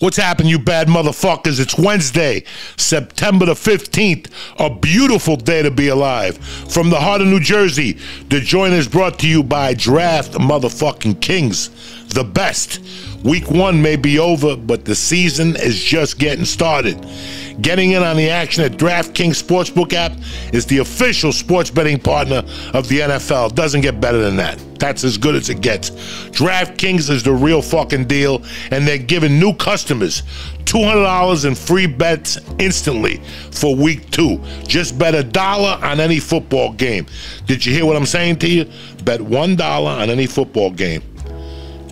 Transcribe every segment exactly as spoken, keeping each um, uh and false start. What's happening, you bad motherfuckers? It's Wednesday, September the fifteenth, a beautiful day to be alive. From the heart of New Jersey, the joint is brought to you by Draft Motherfucking Kings, the best. Week one may be over, but the season is just getting started. Getting in on the action at DraftKings Sportsbook app is the official sports betting partner of the N F L. It doesn't get better than that. That's as good as it gets. DraftKings is the real fucking deal, and they're giving new customers two hundred dollars in free bets instantly for week two. Just bet a dollar on any football game. Did you hear what I'm saying to you? Bet one dollar on any football game,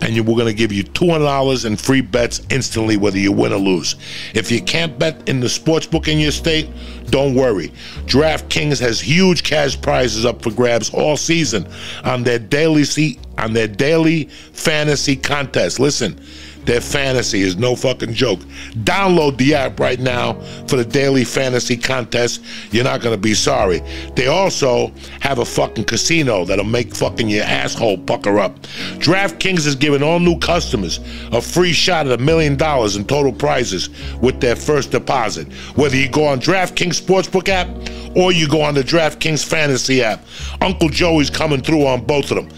and you, we're going to give you two hundred dollars in free bets instantly, whether you win or lose. If you can't bet in the sportsbook in your state, don't worry. DraftKings has huge cash prizes up for grabs all season on their daily on their daily fantasy contest. Listen, their fantasy is no fucking joke. Download the app right now for the daily fantasy contest. You're not going to be sorry. They also have a fucking casino that'll make fucking your asshole pucker up. DraftKings is giving all new customers a free shot at a million dollars in total prizes with their first deposit. Whether you go on DraftKings Sportsbook app or you go on the DraftKings Fantasy app, Uncle Joey's coming through on both of them.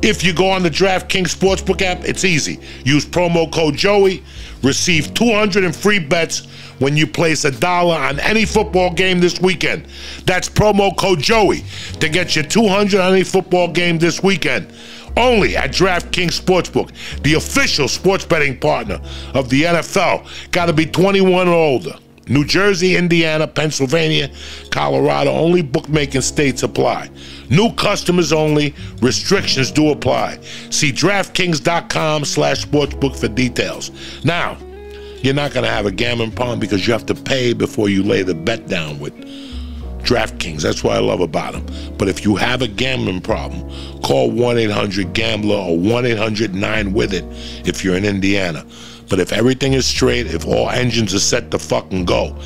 If you go on the DraftKings Sportsbook app, it's easy. Use promo code Joey. Receive two hundred in free bets when you place a dollar on any football game this weekend. That's promo code Joey to get you two hundred on any football game this weekend. Only at DraftKings Sportsbook, the official sports betting partner of the N F L. Got to be twenty-one or older. New Jersey, Indiana, Pennsylvania, Colorado, only bookmaking states apply. New customers only, restrictions do apply. See DraftKings.com slash sportsbook for details. Now, you're not going to have a gambling problem because you have to pay before you lay the bet down with DraftKings. That's what I love about them. But if you have a gambling problem, call one eight hundred gambler or one eight hundred nine with it if you're in Indiana. But if everything is straight, if all engines are set to fucking go,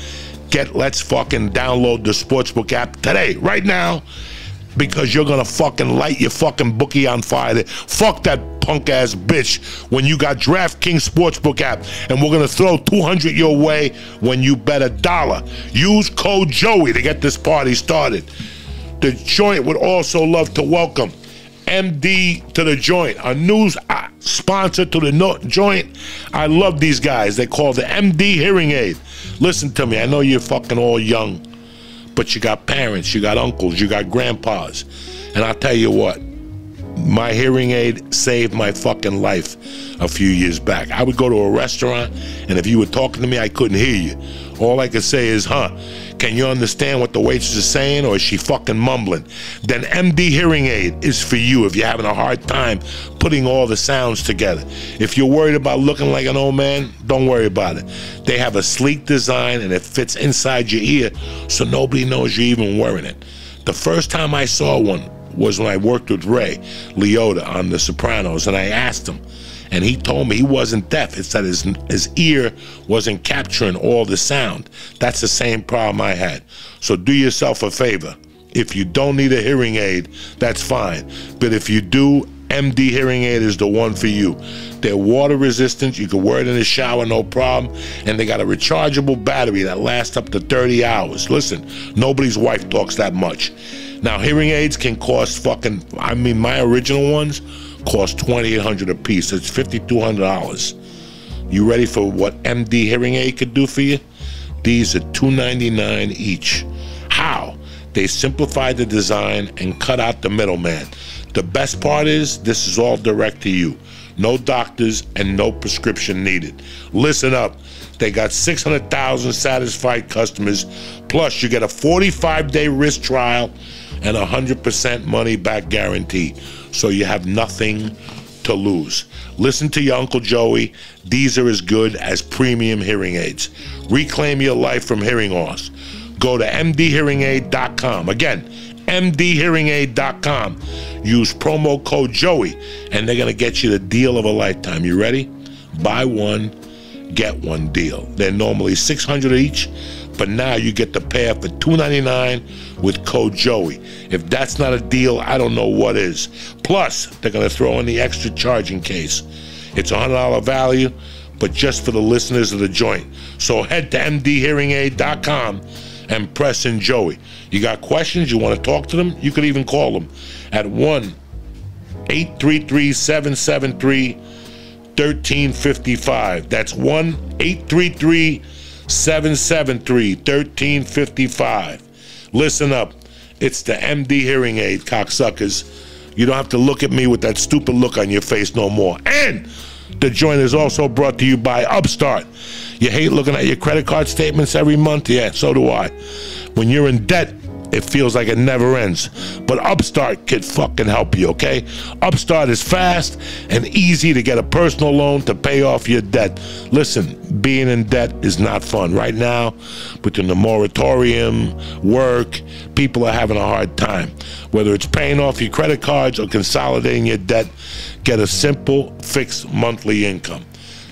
get let's fucking download the Sportsbook app today, right now, because you're going to fucking light your fucking bookie on fire. Fuck that punk-ass bitch when you got DraftKings Sportsbook app, and we're going to throw two hundred your way when you bet a dollar. Use code Joey to get this party started. The Joint would also love to welcome M D to the Joint, a news sponsor to the no Joint. I love these guys. They call the M D Hearing Aid. Listen to me. I know you're fucking all young, but you got parents, you got uncles, you got grandpas. And I'll tell you what, my hearing aid saved my fucking life a few years back. I would go to a restaurant, and if you were talking to me, I couldn't hear you. All I could say is, huh, can you understand what the waitress is saying, or is she fucking mumbling? Then M D Hearing Aid is for you if you're having a hard time putting all the sounds together. If you're worried about looking like an old man, don't worry about it. They have a sleek design, and it fits inside your ear, so nobody knows you're even wearing it. The first time I saw one was when I worked with Ray Liotta on The Sopranos, and I asked him, and he told me he wasn't deaf. It's that his, his ear wasn't capturing all the sound. That's the same problem I had. So do yourself a favor. If you don't need a hearing aid, that's fine. But if you do, M D Hearing Aid is the one for you. They're water resistant. You can wear it in the shower, no problem. And they got a rechargeable battery that lasts up to thirty hours. Listen, nobody's wife talks that much. Now, hearing aids can cost fucking, I mean, my original ones cost twenty-eight hundred dollars a piece. It's fifty-two hundred dollars. You ready for what M D Hearing Aid could do for you? These are two ninety-nine each. How? They simplified the design and cut out the middleman. The best part is this is all direct to you. No doctors and no prescription needed. Listen up. They got six hundred thousand satisfied customers. Plus, you get a forty-five day risk trial and a one hundred percent money back guarantee. So you have nothing to lose. Listen to your Uncle Joey. These are as good as premium hearing aids. Reclaim your life from hearing loss. Go to M D hearing aid dot com. Again, M D hearing aid dot com. Use promo code Joey, and they're going to get you the deal of a lifetime. You ready? Buy one, get one deal. They're normally six hundred dollars each, but now you get the pair for two ninety-nine with code Joey. If that's not a deal, I don't know what is. Plus, they're going to throw in the extra charging case. It's a one hundred dollar value. but just for the listeners of the joint. So head to M D hearing aid dot com and press in Joey. You got questions, you want to talk to them, you could even call them at one eight three three, seven seven three, one three five five. That's one eight three three, seven seven three, one three five five. Listen up. It's the M D Hearing Aid, cocksuckers. You don't have to look at me with that stupid look on your face no more. And the joint is also brought to you by Upstart. You hate looking at your credit card statements every month? Yeah, so do I. When you're in debt, it feels like it never ends. But Upstart can fucking help you, okay? Upstart is fast and easy to get a personal loan to pay off your debt. Listen, being in debt is not fun. Right now, between the moratorium, work, people are having a hard time. Whether it's paying off your credit cards or consolidating your debt, get a simple, fixed monthly income.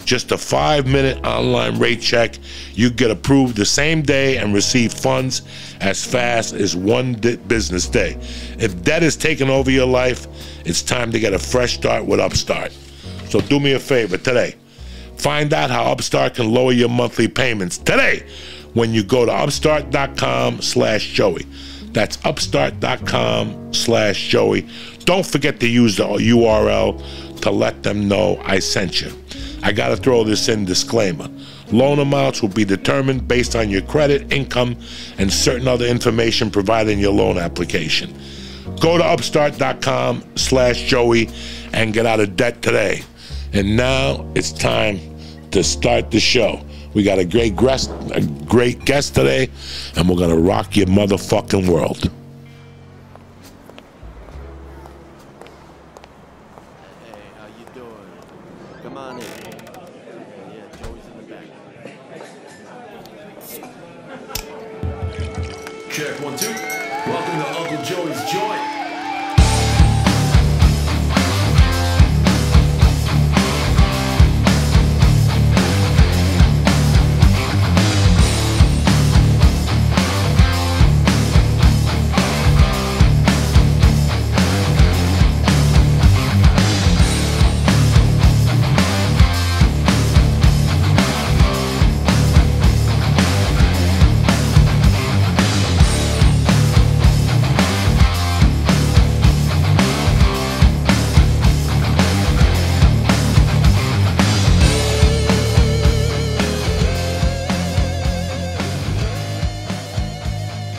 Just a five minute online rate check. You get approved the same day and receive funds as fast as one business day. If debt is taking over your life, it's time to get a fresh start with Upstart. So do me a favor today. Find out how Upstart can lower your monthly payments today when you go to upstart dot com slash Joey. That's upstart dot com slash Joey. Don't forget to use the U R L to let them know I sent you. I gotta throw this in disclaimer. Loan amounts will be determined based on your credit, income, and certain other information provided in your loan application. Go to upstart dot com slash Joey and get out of debt today. And now it's time to start the show. We got a great guest, a great guest today, and we're gonna rock your motherfucking world.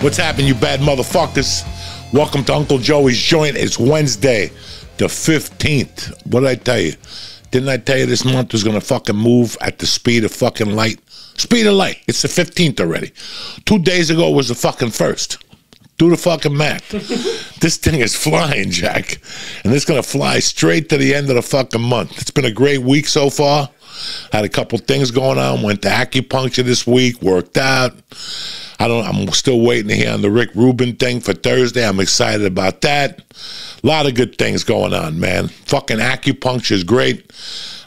What's happening, you bad motherfuckers? Welcome to Uncle Joey's Joint. It's Wednesday, the fifteenth. What did I tell you? Didn't I tell you this month was going to fucking move at the speed of fucking light? Speed of light. It's the fifteenth already. Two days ago was the fucking first. Do the fucking math. This thing is flying, Jack. And it's going to fly straight to the end of the fucking month. It's been a great week so far. Had a couple things going on. Went to acupuncture this week. Worked out. I don't, I'm still waiting to hear on the Rick Rubin thing for Thursday. I'm excited about that. A lot of good things going on, man. Fucking acupuncture is great.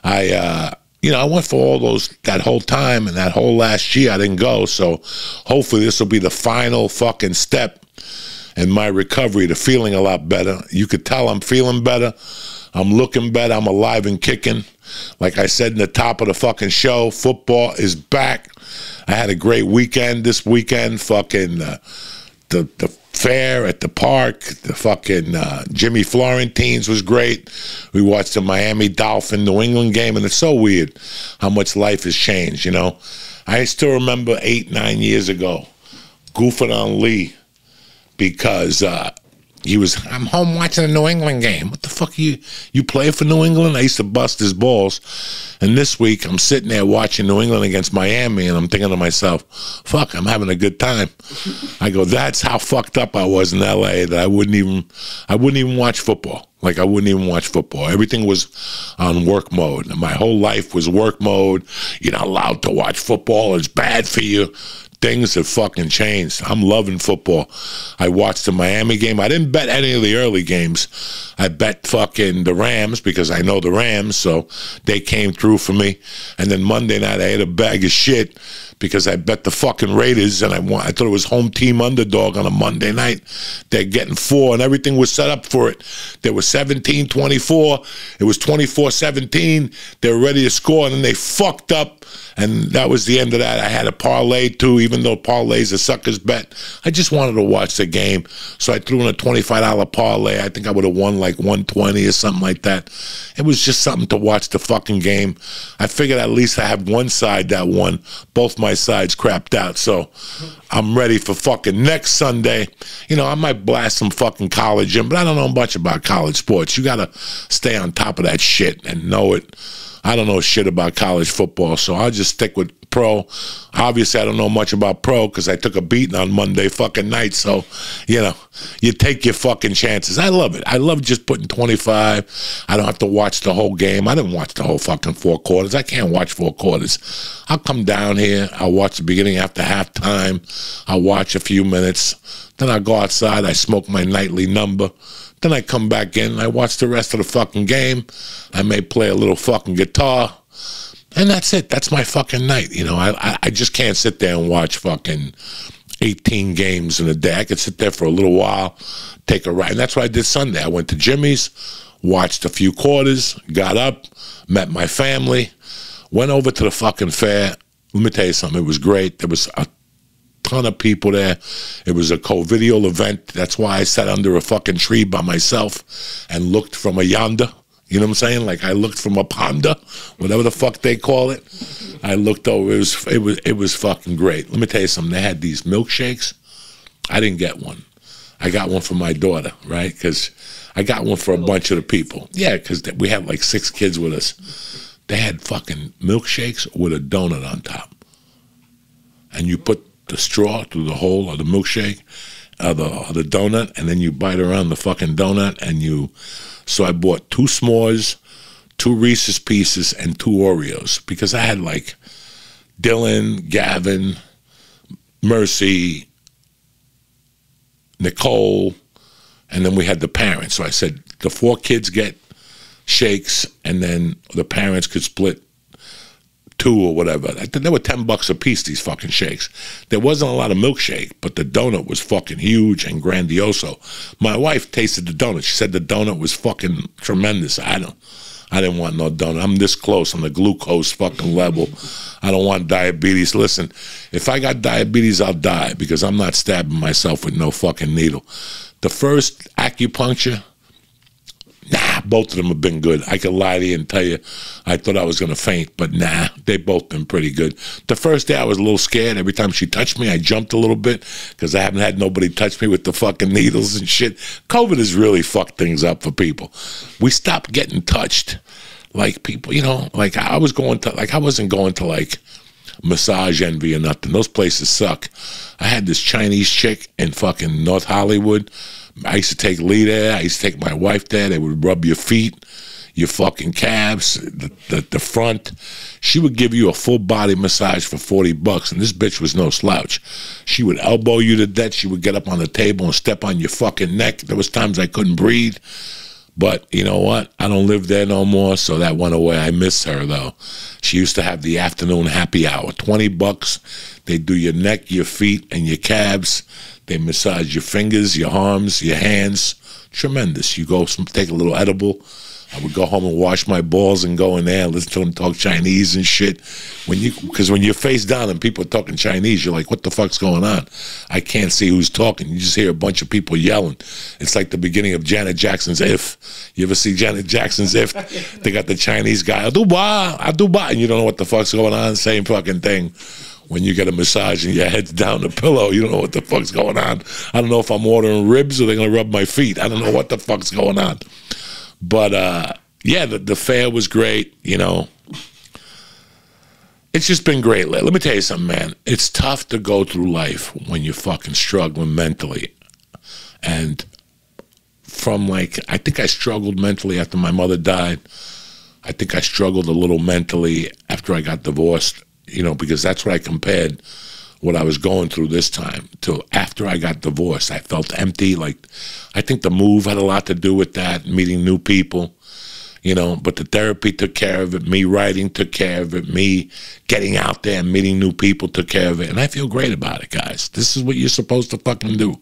I, uh, you know, I went for all those, that whole time and that whole last year I didn't go. So hopefully this will be the final fucking step in my recovery to feeling a lot better. You could tell I'm feeling better. I'm looking better. I'm alive and kicking. Like I said in the top of the fucking show, football is back. I had a great weekend this weekend. Fucking uh, the, the fair at the park, the fucking uh, Jimmy Florentine's was great. We watched the Miami Dolphin New England game, and it's so weird how much life has changed, you know. I still remember eight, nine years ago, goofing on Lee because uh, he was, I'm home watching a New England game. What the fuck are you, you play for New England? I used to bust his balls. And this week, I'm sitting there watching New England against Miami, and I'm thinking to myself, fuck, I'm having a good time. I go, that's how fucked up I was in L A that I wouldn't even, I wouldn't even watch football. Like, I wouldn't even watch football. Everything was on work mode. And my whole life was work mode. You're not allowed to watch football. It's bad for you. things have fucking changed. I'm loving football. I watched the Miami game. I didn't bet any of the early games. I bet fucking the Rams because I know the Rams, so they came through for me. And then Monday night, I had a bag of shit because I bet the fucking Raiders, and I won. I thought it was home team underdog on a Monday night. They're getting four, and everything was set up for it. They were seventeen twenty-four. It was twenty-four seventeen. They were ready to score, and then they fucked up, and that was the end of that. I had a parlay, too, even though parlay's a sucker's bet. I just wanted to watch the game, so I threw in a twenty-five dollar parlay. I think I would have won like one twenty or something like that. It was just something to watch the fucking game. I figured at least I have one side that won. Both my sides crapped out, so I'm ready for fucking next Sunday. You know, I might blast some fucking college in, but I don't know much about college sports. You got to stay on top of that shit and know it. I don't know shit about college football, so I'll just stick with pro. Obviously, I don't know much about pro because I took a beating on Monday fucking night, so, you know, you take your fucking chances. I love it. I love just putting twenty-five. I don't have to watch the whole game. I didn't watch the whole fucking four quarters. I can't watch four quarters. I'll come down here. I'll watch the beginning after halftime. I'll watch a few minutes. Then I'll go outside. I smoke my nightly number. Then I come back in, and I watch the rest of the fucking game. I may play a little fucking guitar. And that's it. That's my fucking night. You know, I, I just can't sit there and watch fucking eighteen games in a day. I could sit there for a little while, take a ride. And that's what I did Sunday. I went to Jimmy's, watched a few quarters, got up, met my family, went over to the fucking fair. Let me tell you something. It was great. There was a ton of people there. It was a co-video event. That's why I sat under a fucking tree by myself and looked from a yonder. You know what I'm saying? Like I looked from a panda, whatever the fuck they call it. I looked over. It was it was it was fucking great. Let me tell you something. They had these milkshakes. I didn't get one. I got one for my daughter, right? Because I got one for a bunch of the people. Yeah, because we had like six kids with us. They had fucking milkshakes with a donut on top, and you put the straw through the hole of the milkshake, or the, or the donut, and then you bite around the fucking donut, and you. So I bought two s'mores, two Reese's Pieces, and two Oreos, because I had like Dylan, Gavin, Mercy, Nicole, and then we had the parents. So I said the four kids get shakes, and then the parents could split two or whatever. I think they were ten bucks a piece, these fucking shakes. There wasn't a lot of milkshake, but the donut was fucking huge and grandioso. My wife tasted the donut. She said the donut was fucking tremendous. I don't, I didn't want no donut. I'm this close on the glucose fucking level. I don't want diabetes. Listen, if I got diabetes, I'll die because I'm not stabbing myself with no fucking needle. The first acupuncture, nah, both of them have been good. I could lie to you and tell you I thought I was going to faint, but nah, they both been pretty good. The first day I was a little scared. Every time she touched me, I jumped a little bit because I haven't had nobody touch me with the fucking needles and shit. COVID has really fucked things up for people. We stopped getting touched. Like people, you know, like I was going to, like I wasn't going to like Massage Envy or nothing. Those places suck. I had this Chinese chick in fucking North Hollywood. I used to take Lee there. I used to take my wife there. They would rub your feet, your fucking calves, the, the, the front. She would give you a full body massage for forty bucks, and this bitch was no slouch. She would elbow you to death. She would get up on the table and step on your fucking neck. There was times I couldn't breathe. But you know what? I don't live there no more, so that went away. I miss her, though. She used to have the afternoon happy hour. twenty bucks. They do your neck, your feet, and your calves. They massage your fingers, your arms, your hands. Tremendous. You go some, take a little edible. I would go home and wash my balls and go in there and listen to them talk Chinese and shit. When you, because when you're face down and people are talking Chinese, you're like, what the fuck's going on? I can't see who's talking. You just hear a bunch of people yelling. It's like the beginning of Janet Jackson's If. You ever see Janet Jackson's If? They got the Chinese guy, Aduba, Aduba, and you don't know what the fuck's going on. Same fucking thing. When you get a massage and your head's down the pillow, you don't know what the fuck's going on. I don't know if I'm ordering ribs or they're going to rub my feet. I don't know what the fuck's going on. But, uh, yeah, the, the fair was great, you know. It's just been great. Let me tell you something, man. It's tough to go through life when you're fucking struggling mentally. And from, like, I think I struggled mentally after my mother died. I think I struggled a little mentally after I got divorced. You know, because that's what I compared what I was going through this time till after I got divorced. I felt empty. Like, I think the move had a lot to do with that, meeting new people, you know, but the therapy took care of it. Me writing took care of it. Me getting out there and meeting new people took care of it. And I feel great about it, guys. This is what you're supposed to fucking do.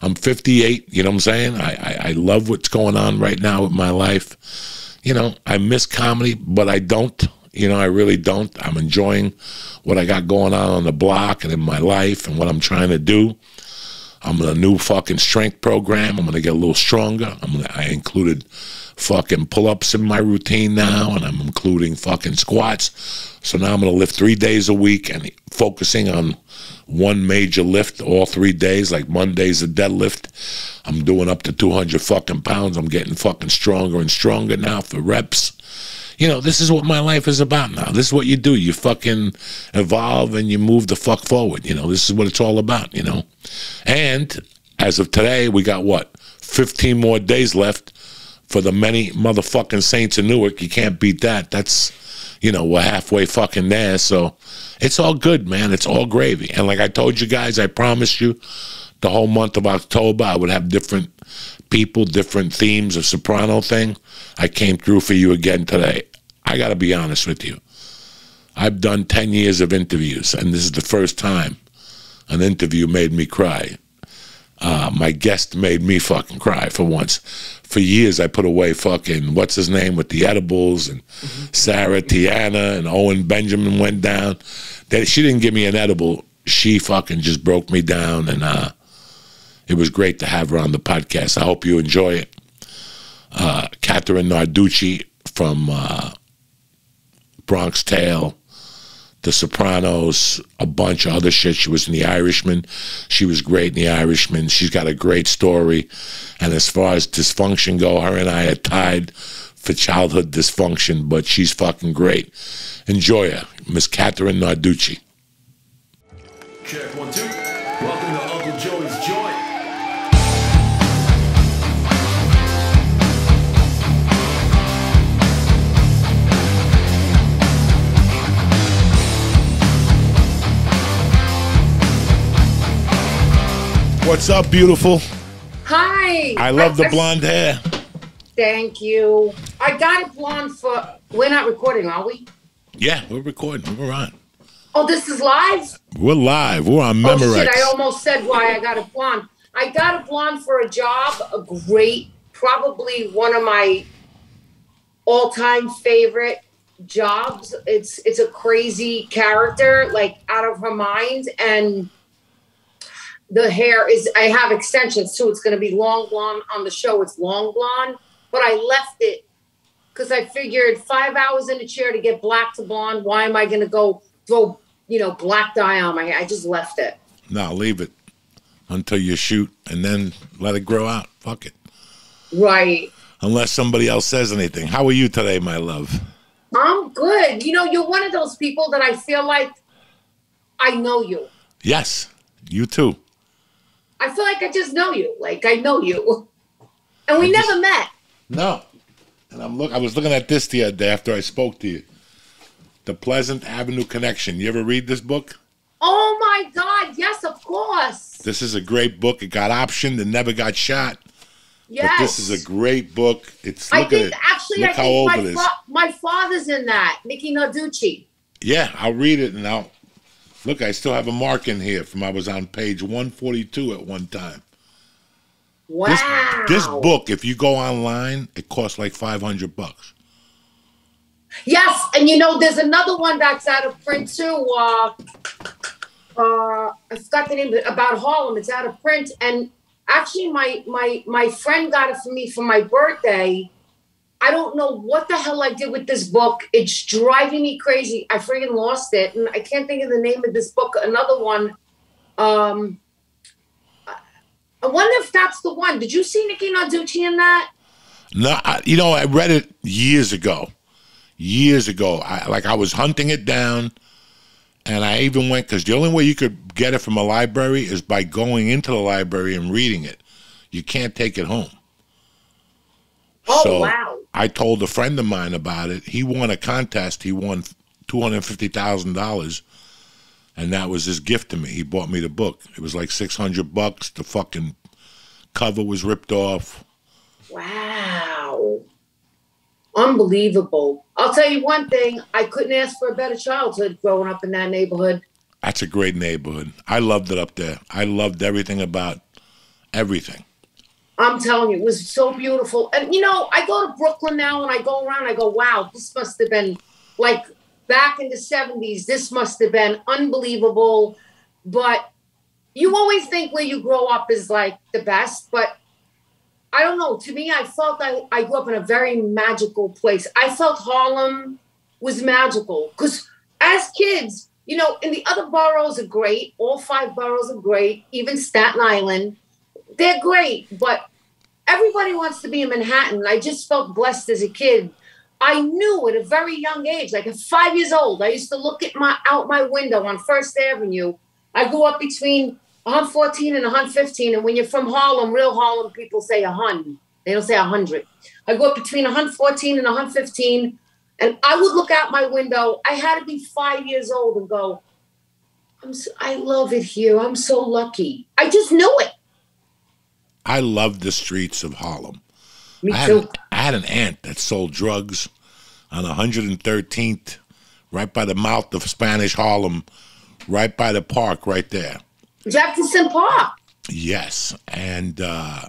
I'm fifty-eight. You know what I'm saying? I, I, I love what's going on right now with my life. You know, I miss comedy, but I don't. You know, I really don't. I'm enjoying what I got going on on the block and in my life and what I'm trying to do. I'm in a new fucking strength program. I'm going to get a little stronger. I'm gonna, I included fucking pull-ups in my routine now, and I'm including fucking squats. So now I'm going to lift three days a week and focusing on one major lift all three days, like Monday's a deadlift. I'm doing up to two hundred fucking pounds. I'm getting fucking stronger and stronger now for reps. You know, this is what my life is about now. This is what you do. You fucking evolve and you move the fuck forward. You know, this is what it's all about, you know. And as of today, we got, what, fifteen more days left for the many motherfucking saints in Newark. You can't beat that. That's, you know, we're halfway fucking there. So it's all good, man. It's all gravy. And like I told you guys, I promised you the whole month of October I would have different people, different themes of Soprano thing. I came through for you again today. I got to be honest with you. I've done ten years of interviews, and this is the first time an interview made me cry. Uh, my guest made me fucking cry for once. For years, I put away fucking, what's his name, with the edibles, and mm-hmm. Sarah Tiana and Owen Benjamin went down. They, she didn't give me an edible. She fucking just broke me down, and uh, it was great to have her on the podcast. I hope you enjoy it. Uh, Kathrine Narducci from uh, Bronx Tale, The Sopranos, a bunch of other shit. She was in The Irishman. She was great in The Irishman. She's got a great story. And as far as dysfunction go, her and I are tied for childhood dysfunction, but she's fucking great. Enjoy her, Miss Kathrine Narducci. Check, one, two. Welcome to Uncle Joey's Joint. What's up, beautiful? Hi. I love I, the blonde hair. Thank you. I got it blonde for... We're not recording, are we? Yeah, we're recording. We're on. Oh, this is live? We're live. We're on Memorex. Oh, shit, I almost said why I got it blonde. I got it blonde for a job, a great, probably one of my all-time favorite jobs. It's, it's a crazy character, like out of her mind, and... The hair is, I have extensions too. It's going to be long blonde on the show. It's long blonde, but I left it because I figured five hours in a chair to get black to blonde. Why am I going to go throw, you know, black dye on my hair? I just left it. No, leave it until you shoot and then let it grow out. Fuck it. Right. Unless somebody else says anything. How are you today, my love? I'm good. You know, you're one of those people that I feel like I know you. Yes, you too. I feel like I just know you. Like, I know you. And we just never met. No. And I'm look. I was looking at this the other day after I spoke to you. The Pleasant Avenue Connection. You ever read this book? Oh, my God. Yes, of course. This is a great book. It got optioned and never got shot. Yes. But this is a great book. It's, look I think, at it. Actually, look I how think old my, it is. Fa my father's in that. Nicky Narducci. Yeah, I'll read it and I'll... Look, I still have a mark in here from I was on page one forty-two at one time. Wow. This, this book, if you go online, it costs like five hundred bucks. Yes, and you know, there's another one that's out of print too. Uh, uh, I forgot the name, but about Harlem. It's out of print. And actually, my, my, my friend got it for me for my birthday. I don't know what the hell I did with this book. It's driving me crazy. I freaking lost it. And I can't think of the name of this book. Another one. Um, I wonder if that's the one. Did you see Nicky Narducci in that? No. I, you know, I read it years ago. Years ago. I, like, I was hunting it down. And I even went, because the only way you could get it from a library is by going into the library and reading it. You can't take it home. Oh, so, wow. I told a friend of mine about it. He won a contest. He won two hundred fifty thousand dollars And that was his gift to me. He bought me the book. It was like six hundred bucks. The fucking cover was ripped off. Wow. Unbelievable. I'll tell you one thing. I couldn't ask for a better childhood growing up in that neighborhood. That's a great neighborhood. I loved it up there. I loved everything about everything. I'm telling you, it was so beautiful. And, you know, I go to Brooklyn now and I go around, I go, wow, this must have been like back in the seventies. This must have been unbelievable. But you always think where you grow up is like the best. But I don't know. To me, I felt I, I grew up in a very magical place. I felt Harlem was magical because as kids, you know, and the other boroughs are great. All five boroughs are great. Even Staten Island. They're great, but everybody wants to be in Manhattan. I just felt blessed as a kid. I knew at a very young age, like at five years old, I used to look at my out my window on First Avenue. I grew up between one fourteen and one fifteen, and when you're from Harlem, real Harlem people say a hun. They don't say a hundred. I grew up between one fourteen and one fifteen, and I would look out my window. I had to be five years old and go, I'm so, I love it here. I'm so lucky. I just knew it. I loved the streets of Harlem. Me too. I had, an, I had an aunt that sold drugs on one hundred thirteenth, right by the mouth of Spanish Harlem, right by the park right there. Jefferson Park. Yes. And uh,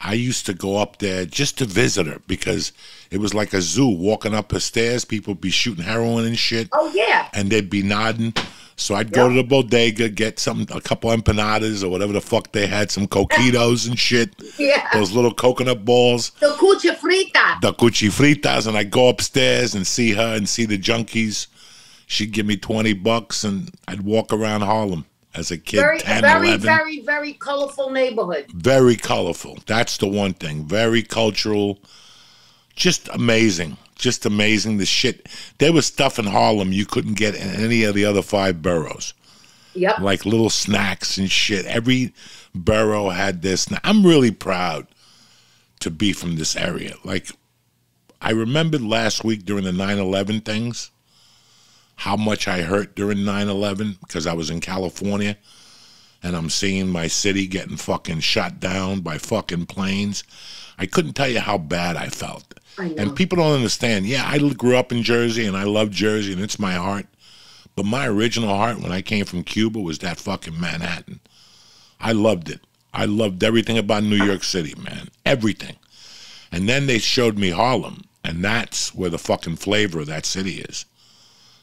I used to go up there just to visit her because it was like a zoo. Walking up her stairs, people would be shooting heroin and shit. Oh, yeah. And they'd be nodding. So I'd go yep. to the bodega, get some, a couple empanadas or whatever the fuck they had, some coquitos and shit. Yeah. Those little coconut balls. The cuchifritas. The cuchifritas. And I'd go upstairs and see her and see the junkies. She'd give me twenty bucks and I'd walk around Harlem as a kid, very, ten, very, eleven. Very, very, very colorful neighborhood. Very colorful. That's the one thing. Very cultural. Just amazing. Just amazing, the shit. There was stuff in Harlem you couldn't get in any of the other five boroughs. Yep. Like little snacks and shit. Every borough had this. I'm really proud to be from this area. Like, I remembered last week during the nine eleven things, how much I hurt during nine eleven because I was in California and I'm seeing my city getting fucking shot down by fucking planes. I couldn't tell you how bad I felt. And people don't understand. Yeah, I grew up in Jersey, and I love Jersey, and it's my heart. But my original heart when I came from Cuba was that fucking Manhattan. I loved it. I loved everything about New York City, man. Everything. And then they showed me Harlem, and that's where the fucking flavor of that city is.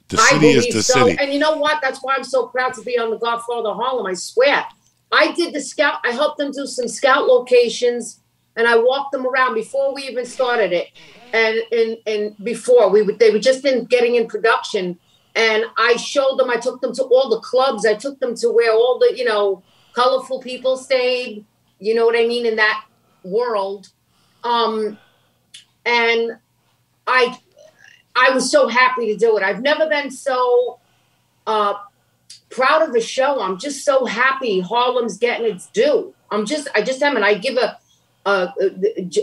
The city is the city. And you know what? That's why I'm so proud to be on The Godfather of Harlem, I swear. I did the scout. I helped them do some scout locations. And I walked them around before we even started it. And and, and before, we would, they were just in getting in production. And I showed them, I took them to all the clubs. I took them to where all the, you know, colorful people stayed. You know what I mean? In that world. Um, and I, I was so happy to do it. I've never been so uh, proud of the show. I'm just so happy Harlem's getting its due. I'm just, I just am. And I give a... Uh,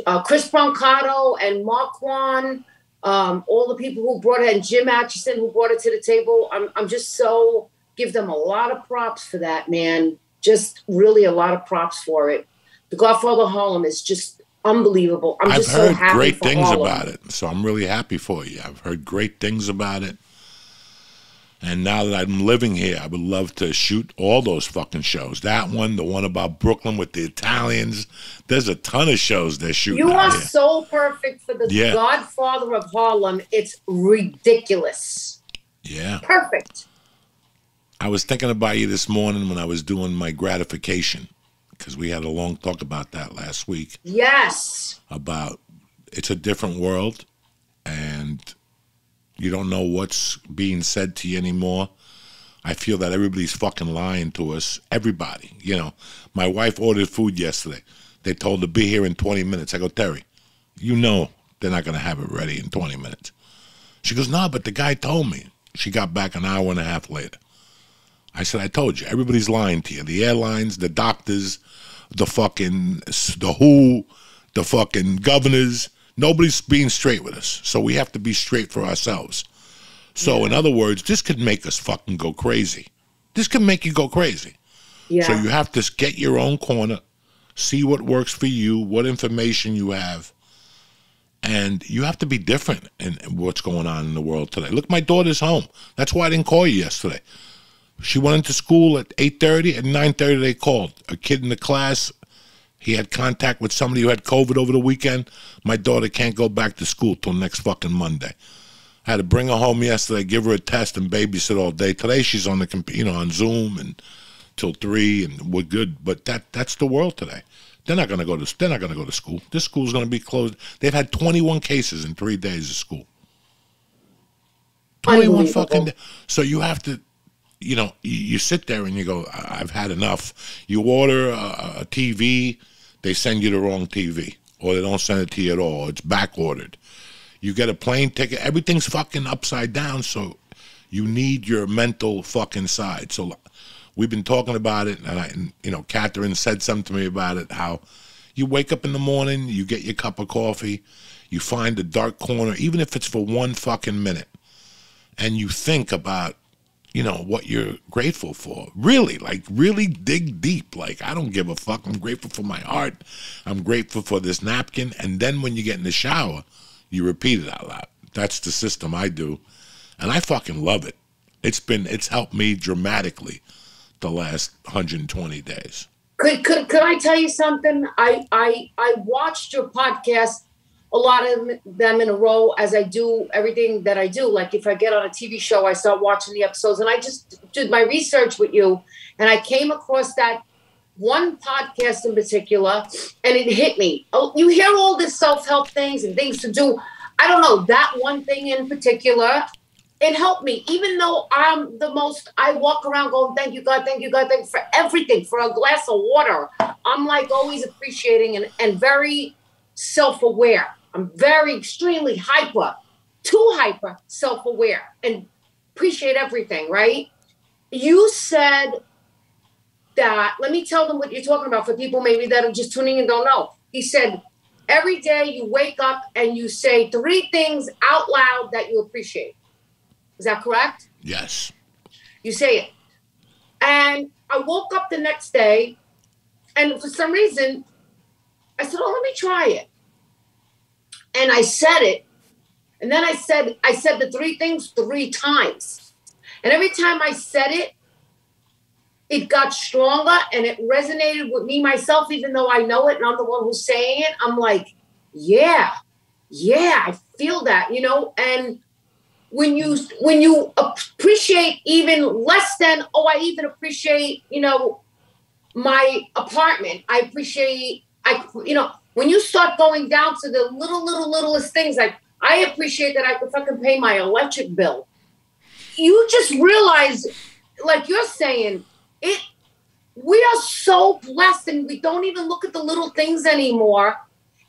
uh, Chris Brancato and Marquan, um, all the people who brought it, and Jim Atchison who brought it to the table. I'm, I'm just so, give them a lot of props for that, man. Just really a lot of props for it. The Godfather of Harlem is just unbelievable. I'm just so happy for Harlem. I've heard great things about it, so I'm really happy for you. I've heard great things about it. And now that I'm living here, I would love to shoot all those fucking shows. That one, the one about Brooklyn with the Italians. There's a ton of shows they're shooting. You are so perfect for the yeah. Godfather of Harlem. It's ridiculous. Yeah. Perfect. I was thinking about you this morning when I was doing my gratification, because we had a long talk about that last week. Yes. About it's a different world, and... you don't know what's being said to you anymore. I feel that everybody's fucking lying to us. Everybody, you know. My wife ordered food yesterday. They told her to be here in twenty minutes. I go, Terry, you know they're not going to have it ready in twenty minutes. She goes, no, nah, but the guy told me. She got back an hour and a half later. I said, I told you, everybody's lying to you. The airlines, the doctors, the fucking, the W H O, the fucking governors. Nobody's being straight with us, so we have to be straight for ourselves. So, yeah. In other words, this could make us fucking go crazy. This can make you go crazy. Yeah. So you have to get your own corner, see what works for you, what information you have, and you have to be different in what's going on in the world today. Look, my daughter's home. That's why I didn't call you yesterday. She went into school at eight thirty. At nine thirty, they called. A kid in the class, he had contact with somebody who had COVID over the weekend. My daughter can't go back to school till next fucking Monday. I had to bring her home yesterday, give her a test, and babysit all day. Today, she's on the computer, you know, on Zoom and till three, and we're good. But that that's the world today. They're not going to go to they're not going to go to school. This school's going to be closed. They've had twenty-one cases in three days of school. twenty-one fucking days. So you have to. You know, you sit there and you go, I've had enough. You order a, a T V, they send you the wrong T V. Or they don't send it to you at all. It's back-ordered. You get a plane ticket. Everything's fucking upside down, so you need your mental fucking side. So we've been talking about it, and, I, and you know, Kathrine said something to me about it, how you wake up in the morning, you get your cup of coffee, you find a dark corner, even if it's for one fucking minute, and you think about, you know, what you're grateful for. Really, like, really dig deep. Like, I don't give a fuck. I'm grateful for my art. I'm grateful for this napkin. And then when you get in the shower, you repeat it out loud. That's the system I do. And I fucking love it. It's been, it's helped me dramatically the last one hundred twenty days. Could, could, could I tell you something? I, I, I watched your podcast, a lot of them in a row, as I do everything that I do. Like if I get on a T V show, I start watching the episodes, and I just did my research with you. And I came across that one podcast in particular, and it hit me. Oh, you hear all this self-help things and things to do. I don't know, that one thing in particular, it helped me. Even though I'm the most, I walk around going, thank you, God, thank you, God, thank you for everything, for a glass of water. I'm like always appreciating and, and very self-aware. I'm very, extremely hyper, too hyper, self-aware, and appreciate everything, right? You said that, let me tell them what you're talking about for people maybe that are just tuning in and don't know. He said, every day you wake up and you say three things out loud that you appreciate. Is that correct? Yes. You say it. And I woke up the next day, and for some reason, I said, oh, let me try it. And I said it, and then I said I said the three things three times. And every time I said it, it got stronger and it resonated with me, myself, even though I know it and I'm the one who's saying it. I'm like, yeah, yeah, I feel that, you know? And when you when you appreciate even less than, oh, I even appreciate, you know, my apartment. I appreciate, I you know, when you start going down to the little, little, littlest things, like I appreciate that I could fucking pay my electric bill. You just realize, like you're saying, it. We are so blessed, and we don't even look at the little things anymore.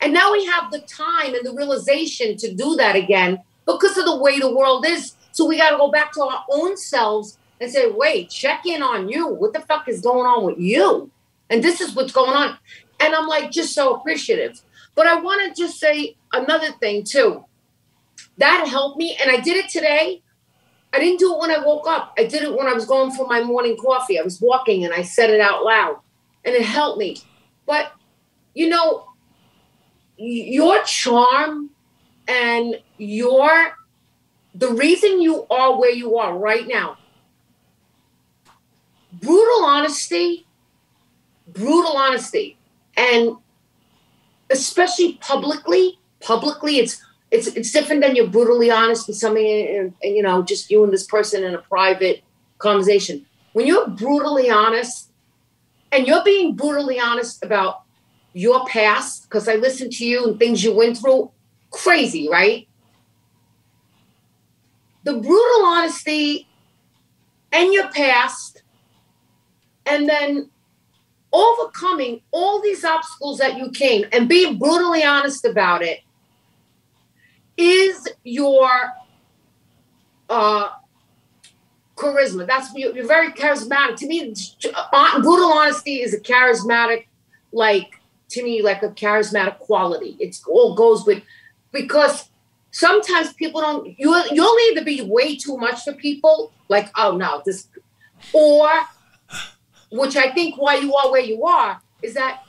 And now we have the time and the realization to do that again because of the way the world is. So we got to go back to our own selves and say, wait, check in on you. What the fuck is going on with you? And this is what's going on. And I'm like, just so appreciative. But I want to just say another thing, too. That helped me. And I did it today. I didn't do it when I woke up. I did it when I was going for my morning coffee. I was walking and I said it out loud. And it helped me. But, you know, your charm and your, the reason you are where you are right now. Brutal honesty. Brutal honesty. And especially publicly, publicly, it's it's it's different than you're brutally honest with somebody, and, and you know, just you and this person in a private conversation. When you're brutally honest, and you're being brutally honest about your past, because I listened to you and things you went through, crazy, right? The brutal honesty and your past, and then overcoming all these obstacles that you came and being brutally honest about it is your uh, charisma. That's you're very charismatic. To me, brutal honesty is a charismatic, like to me, like a charismatic quality. It's all goes with because sometimes people don't. You you'll either be way too much for people, like oh no, this Or, which I think why you are where you are, is that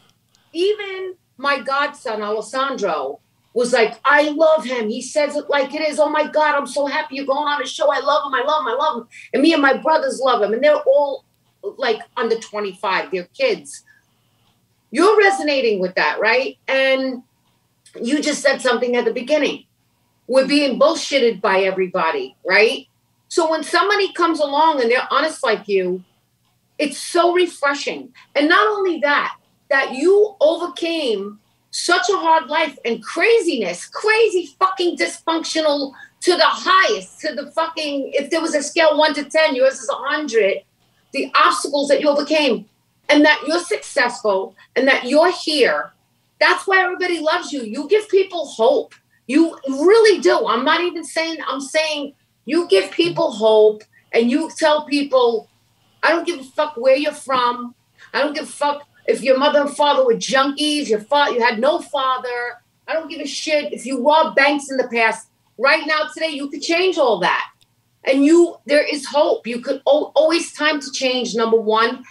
even my godson, Alessandro, was like, I love him. He says it like it is. Oh, my God, I'm so happy you're going on a show. I love him. I love him. I love him. And me and my brothers love him. And they're all like under twenty-five. They're kids. You're resonating with that, right? And you just said something at the beginning. We're being bullshitted by everybody, right? So when somebody comes along and they're honest like you, it's so refreshing. And not only that, that you overcame such a hard life and craziness, crazy fucking dysfunctional to the highest, to the fucking, if there was a scale one to ten, yours is one hundred, the obstacles that you overcame, and that you're successful and that you're here. That's why everybody loves you. You give people hope. You really do. I'm not even saying, I'm saying you give people hope and you tell people, I don't give a fuck where you're from. I don't give a fuck if your mother and father were junkies, your father, you had no father. I don't give a shit if you robbed banks in the past. Right now, today, you could change all that. And you, there is hope. You could o- always time to change, number one.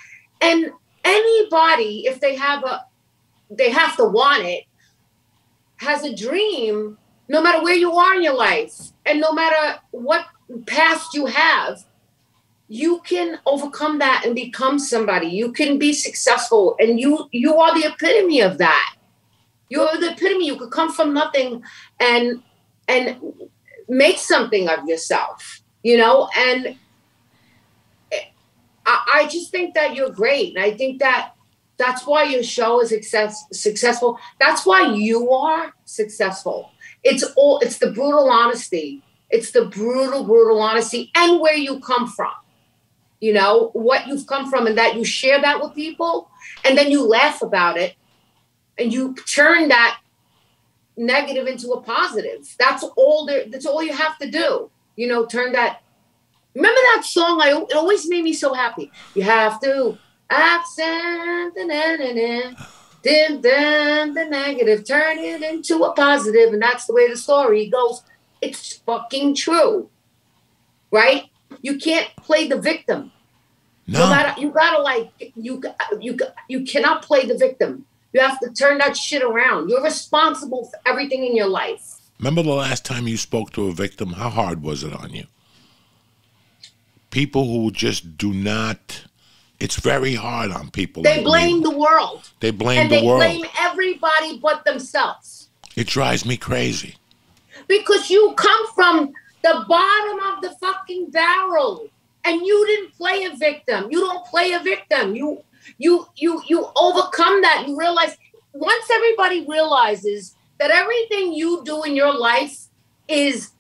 And anybody, if they have a, they have to want it, has a dream, no matter where you are in your life, and no matter what past you have, you can overcome that and become somebody. You can be successful, and you you are the epitome of that. You are the epitome. You could come from nothing and and make something of yourself, you know? And I, I just think that you're great. And I think that that's why your show is success, successful. That's why you are successful. It's all, it's the brutal honesty. It's the brutal, brutal honesty and where you come from, you know, what you've come from, and that you share that with people, and then you laugh about it and you turn that negative into a positive. That's all there, that's all you have to do. You know, turn that. Remember that song? I, it always made me so happy. You have to accept the negative, then, then the negative, turn it into a positive, and that's the way the story goes. It's fucking true, right? You can't play the victim. No, you gotta, you gotta like you you you cannot play the victim. You have to turn that shit around. You're responsible for everything in your life. Remember the last time you spoke to a victim? How hard was it on you? People who just do not. It's very hard on people. They blame the world. They blame the world. And they blame everybody but themselves. It drives me crazy. Because you come from the bottom of the fucking barrel, and you didn't play a victim. You don't play a victim. You you you you overcome that. You realize, once everybody realizes that everything you do in your life is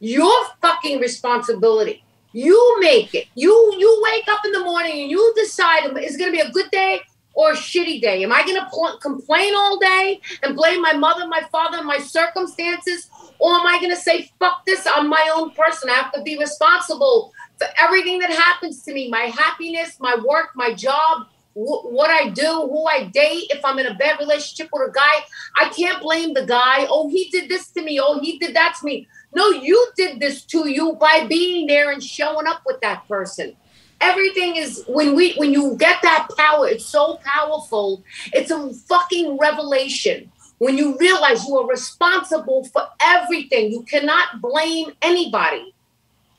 your fucking responsibility. You make it. You you wake up in the morning and you decide, it's going to be a good day or a shitty day. Am I going to pl- complain all day and blame my mother, my father, my circumstances? Or am I going to say, fuck this, I'm my own person. I have to be responsible for everything that happens to me, my happiness, my work, my job, wh- what I do, who I date. If I'm in a bad relationship with a guy, I can't blame the guy. Oh, he did this to me. Oh, he did that to me. No, you did this to you by being there and showing up with that person. Everything is, when we when you get that power, it's so powerful. It's a fucking revelation. When you realize you are responsible for everything, you cannot blame anybody.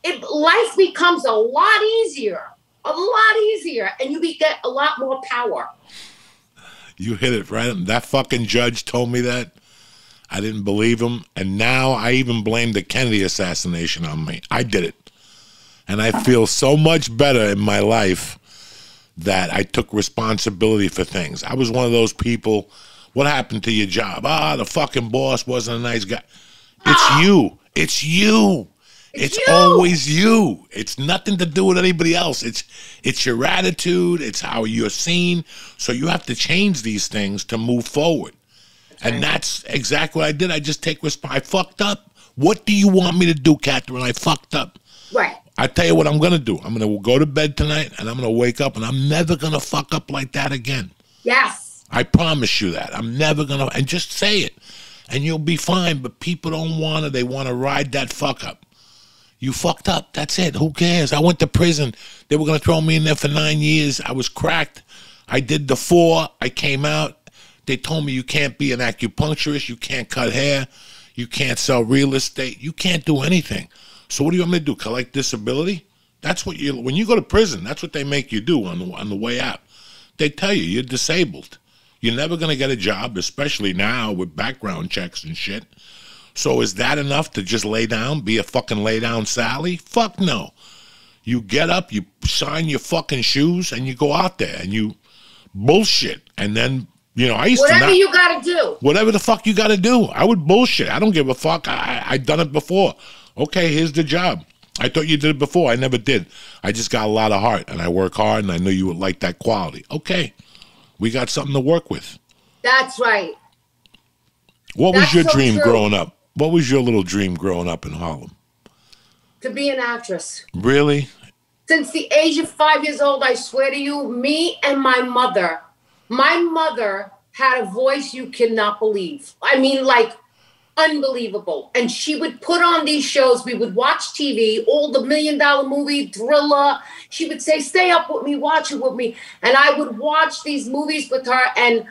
It, life becomes a lot easier, a lot easier, and you get a lot more power. You hit it right. That fucking judge told me that. I didn't believe him. And now I even blame the Kennedy assassination on me. I did it. And I feel so much better in my life that I took responsibility for things. I was one of those people, what happened to your job? Ah, oh, the fucking boss wasn't a nice guy. It's oh. you. It's you. It's, it's you. Always you. It's nothing to do with anybody else. It's it's your attitude. It's how you're seen. So you have to change these things to move forward. Okay. And that's exactly what I did. I just take resp- I fucked up. What do you want me to do, Kathrine? I fucked up. Right. I tell you what I'm going to do. I'm going to go to bed tonight, and I'm going to wake up, and I'm never going to fuck up like that again. Yes. I promise you that. I'm never going to. And just say it, and you'll be fine. But people don't want to. They want to ride that fuck up. You fucked up. That's it. Who cares? I went to prison. They were going to throw me in there for nine years. I was cracked. I did the four. I came out. They told me you can't be an acupuncturist. You can't cut hair. You can't sell real estate. You can't do anything. So what do you want me to do? Collect disability? That's what you, when you go to prison, that's what they make you do on the, on the way out. They tell you you're disabled. You're never going to get a job, especially now with background checks and shit. So is that enough to just lay down, be a fucking lay down Sally? Fuck no. You get up, you sign your fucking shoes, and you go out there and you bullshit. And then, you know, I used whatever to not, you got to do. Whatever the fuck you got to do. I would bullshit. I don't give a fuck. I, I, I done it before. Okay, here's the job. I thought you did it before. I never did. I just got a lot of heart, and I work hard, and I knew you would like that quality. Okay. We got something to work with. That's right. What That's was your so dream true. growing up? What was your little dream growing up in Harlem? To be an actress. Really? Since the age of five years old, I swear to you, me and my mother, my mother had a voice you cannot believe. I mean, like, unbelievable. And she would put on these shows. We would watch T V, all the Million Dollar Movie, Thriller. She would say, stay up with me, watch it with me. And I would watch these movies with her. And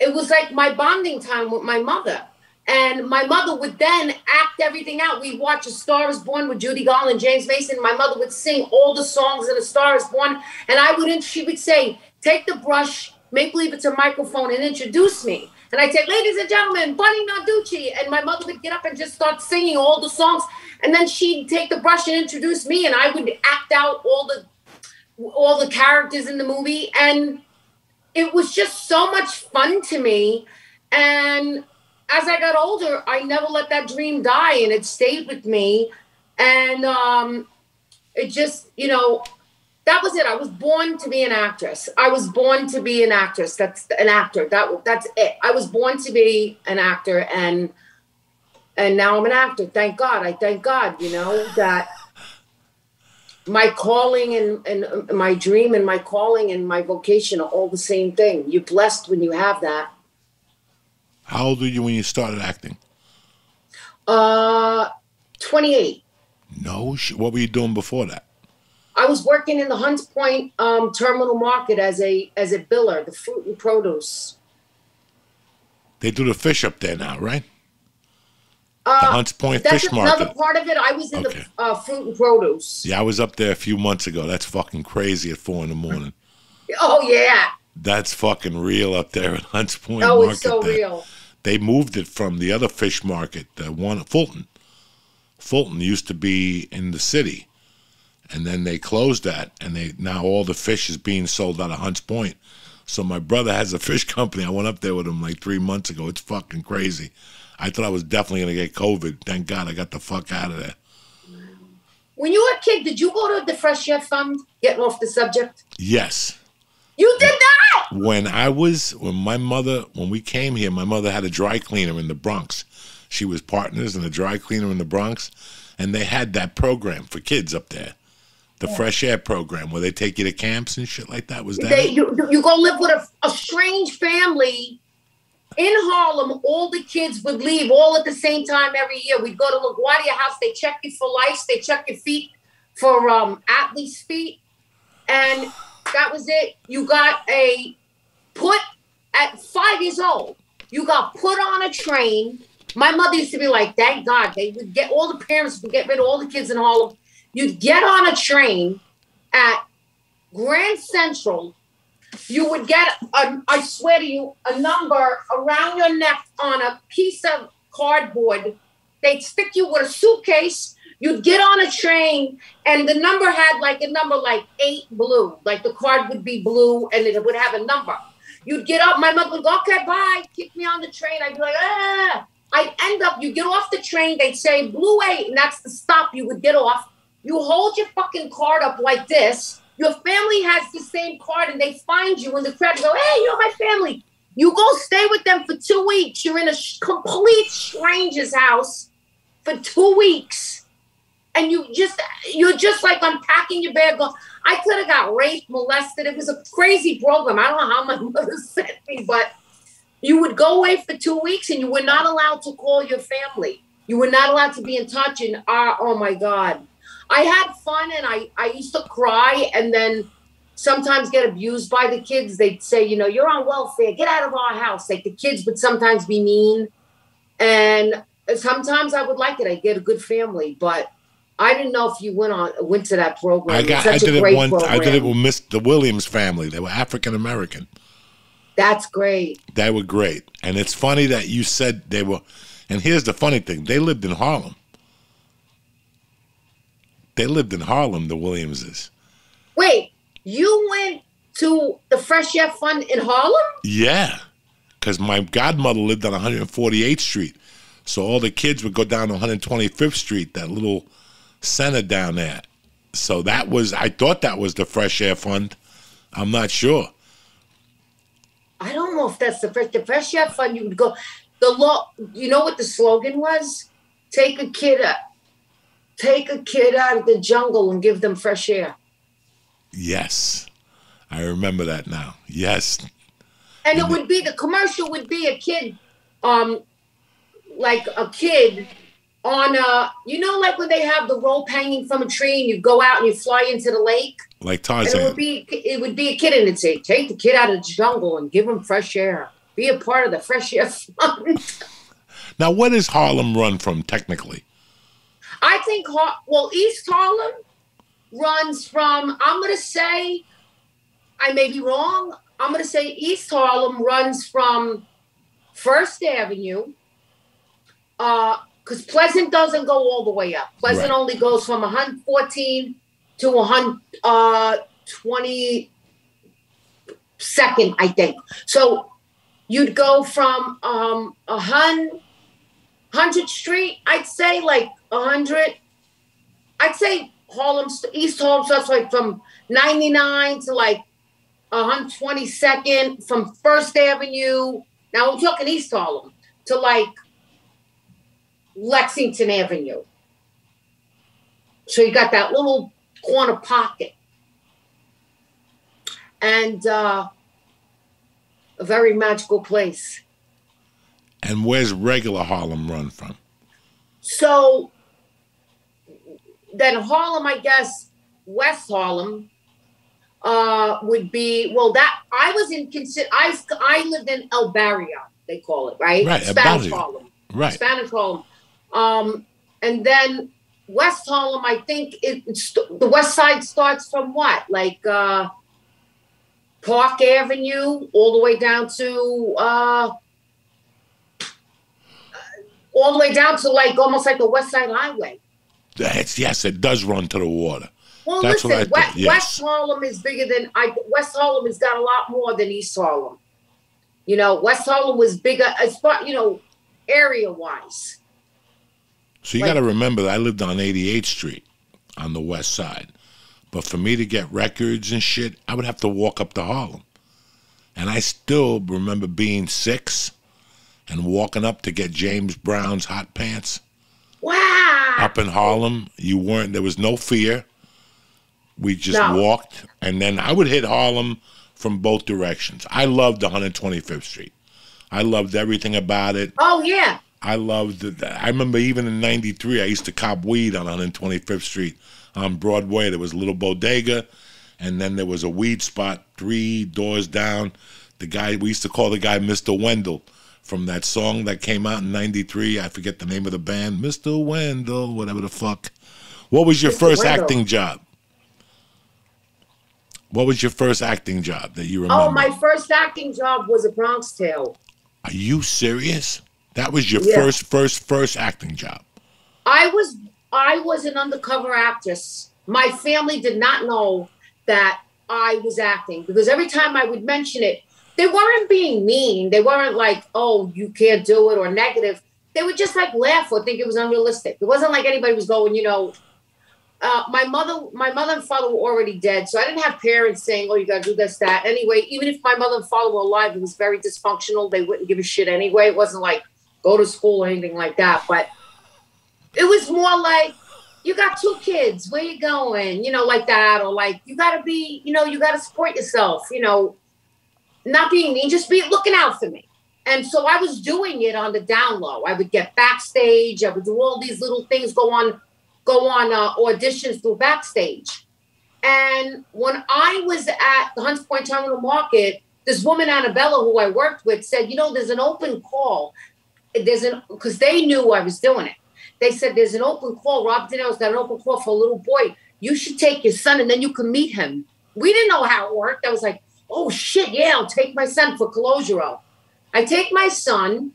it was like my bonding time with my mother. And my mother would then act everything out. We'd watch A Star Is Born with Judy Garland, James Mason. My mother would sing all the songs in A Star Is Born. And I would, she would say, take the brush, make believe it's a microphone, and introduce me. And I'd say, ladies and gentlemen, Bunny Narducci. And my mother would get up and just start singing all the songs. And then she'd take the brush and introduce me. And I would act out all the all the characters in the movie. And it was just so much fun to me. And as I got older, I never let that dream die, and it stayed with me. And um, it just, you know, that was it. I was born to be an actress. I was born to be an actress. That's an actor. That that's it. I was born to be an actor, and and now I'm an actor. Thank God. I thank God, you know, that my calling and, and my dream and my calling and my vocation are all the same thing. You're blessed when you have that. How old were you when you started acting? Uh, twenty-eight. No, what were you doing before that? I was working in the Hunts Point um, Terminal Market as a as a biller, the fruit and produce. They do the fish up there now, right? Uh, the Hunts Point Fish Market. That's another part of it. I was in okay. the uh, fruit and produce. Yeah, I was up there a few months ago. That's fucking crazy at four in the morning. Oh, yeah. That's fucking real up there at Hunts Point Market. Oh, it's so real. They moved it from the other fish market, the one at Fulton. Fulton used to be in the city, and then they closed that, and they now all the fish is being sold out of Hunts Point. So my brother has a fish company. I went up there with him like three months ago. It's fucking crazy. I thought I was definitely going to get COVID. Thank God I got the fuck out of there. When you were a kid, did you go to the Fresh Air Fund? Getting off the subject? Yes. You did that? When I was, when my mother, when we came here, my mother had a dry cleaner in the Bronx. She was partners in a dry cleaner in the Bronx. And they had that program for kids up there. The yeah. Fresh Air program where they take you to camps and shit like that. Was that they, you, you go live with a, a strange family in Harlem. All the kids would leave all at the same time every year. We'd go to LaGuardia House. They check you for lice. They check your feet for um, athlete's feet. And that was it. You got a put at five years old. You got put on a train. My mother used to be like, thank God. They would get all the parents would get rid of all the kids in Harlem. You'd get on a train at Grand Central. You would get, a, I swear to you, a number around your neck on a piece of cardboard. They'd stick you with a suitcase. You'd get on a train, and the number had like a number like eight blue. Like the card would be blue, and it would have a number. You'd get up. My mother would go, okay, bye. Kick me on the train. I'd be like, ah. I'd end up, you get off the train. They'd say blue eight, and that's the stop you would get off. You hold your fucking card up like this. Your family has the same card, and they find you in the crowd and go, hey, you're my family. You go stay with them for two weeks. You're in a complete stranger's house for two weeks. And you just, you're just like unpacking your bag. I could have got raped, molested. It was a crazy program. I don't know how my mother sent me, but you would go away for two weeks and you were not allowed to call your family. You were not allowed to be in touch. And, uh, oh my God. I had fun, and I, I used to cry and then sometimes get abused by the kids. They'd say, you know, you're on welfare, get out of our house. Like, the kids would sometimes be mean. And sometimes I would like it. I get a good family, but I didn't know if you went on went to that program. I got. It's such I did a great it. One, program. I did it with Miss the Williams family. They were African American. That's great. They were great, and it's funny that you said they were. And here's the funny thing: they lived in Harlem. They lived in Harlem, the Williamses. Wait, you went to the Fresh Air Fund in Harlem? Yeah, because my godmother lived on one hundred forty-eighth street, so all the kids would go down to one hundred twenty-fifth street. That little center down there. So that was, I thought that was the Fresh Air Fund. I'm not sure. I don't know if that's the Fresh, the Fresh Air Fund. You would go, the law, you know what the slogan was? Take a kid up, take a kid out of the jungle and give them fresh air. Yes. I remember that now. Yes. And it would be, the commercial would be a kid, um, like a kid on a, you know, like when they have the rope hanging from a tree and you go out and you fly into the lake. Like Tarzan. It would be, it would be a kid, and it'd say, take the kid out of the jungle and give him fresh air. Be a part of the Fresh Air Fund. Now, where does Harlem run from, technically? I think, Har well, East Harlem runs from, I'm going to say, I may be wrong, I'm going to say East Harlem runs from First Avenue, uh, because Pleasant doesn't go all the way up. Pleasant right. only goes from one hundred fourteen to one hundred twenty-second, I think. So you'd go from um, one hundredth street, I'd say, like one hundred. I'd say Harlem, East Harlem starts like from ninety-nine to like one hundred twenty-second, from First Avenue. Now we're talking East Harlem to like Lexington Avenue. So you got that little corner pocket, and uh, a very magical place. And where's regular Harlem run from? So then Harlem, I guess, West Harlem uh, would be, well, that I was in, I, I lived in El Barrio, they call it, right? Right, Spanish Harlem. Right. Spanish Harlem. Um, and then West Harlem, I think it, it's, the West Side starts from what? Like uh, Park Avenue all the way down to, uh, all the way down to like almost like the West Side Highway. That's, yes, it does run to the water. Well, That's listen, what I West, yes. West Harlem is bigger than, I, West Harlem has got a lot more than East Harlem. You know, West Harlem was bigger, as far, you know, area-wise. So you like, got to remember that I lived on eighty-eighth street on the west side. But for me to get records and shit, I would have to walk up to Harlem. And I still remember being six and walking up to get James Brown's hot pants. Wow. Up in Harlem, you weren't, there was no fear. We just no. walked. And then I would hit Harlem from both directions. I loved one hundred twenty-fifth street. I loved everything about it. Oh, yeah. I loved that. I remember even in ninety-three, I used to cop weed on one hundred twenty-fifth street on Broadway. There was a little bodega, and then there was a weed spot three doors down. The guy, we used to call the guy Mister Wendell from that song that came out in ninety-three. I forget the name of the band, Mister Wendell, whatever the fuck. What was your first acting job? What was your first acting job that you remember? Oh, my first acting job was a Bronx Tale. Are you serious? That was your yeah. first, first, first acting job. I was, I was an undercover actress. My family did not know that I was acting, because every time I would mention it, they weren't being mean. They weren't like, "Oh, you can't do it," or negative. They would just like laugh or think it was unrealistic. It wasn't like anybody was going, you know. Uh, my mother, my mother and father were already dead, so I didn't have parents saying, "Oh, you gotta do this, that." Anyway, even if my mother and father were alive, it was very dysfunctional. They wouldn't give a shit anyway. It wasn't like go to school or anything like that. But it was more like, you got two kids, where you going? You know, like that. Or like, you got to be, you know, you got to support yourself. You know, not being mean, just be looking out for me. And so I was doing it on the down low. I would get backstage. I would do all these little things, go on go on uh, auditions through Backstage. And when I was at the Hunts Point Terminal Market, this woman, Annabella, who I worked with, said, you know, there's an open call. There's an, because they knew I was doing it. They said, there's an open call. Rob De Niro's got an open call for a little boy. You should take your son and then you can meet him. We didn't know how it worked. I was like, oh, shit, yeah, I'll take my son for Calogero. I take my son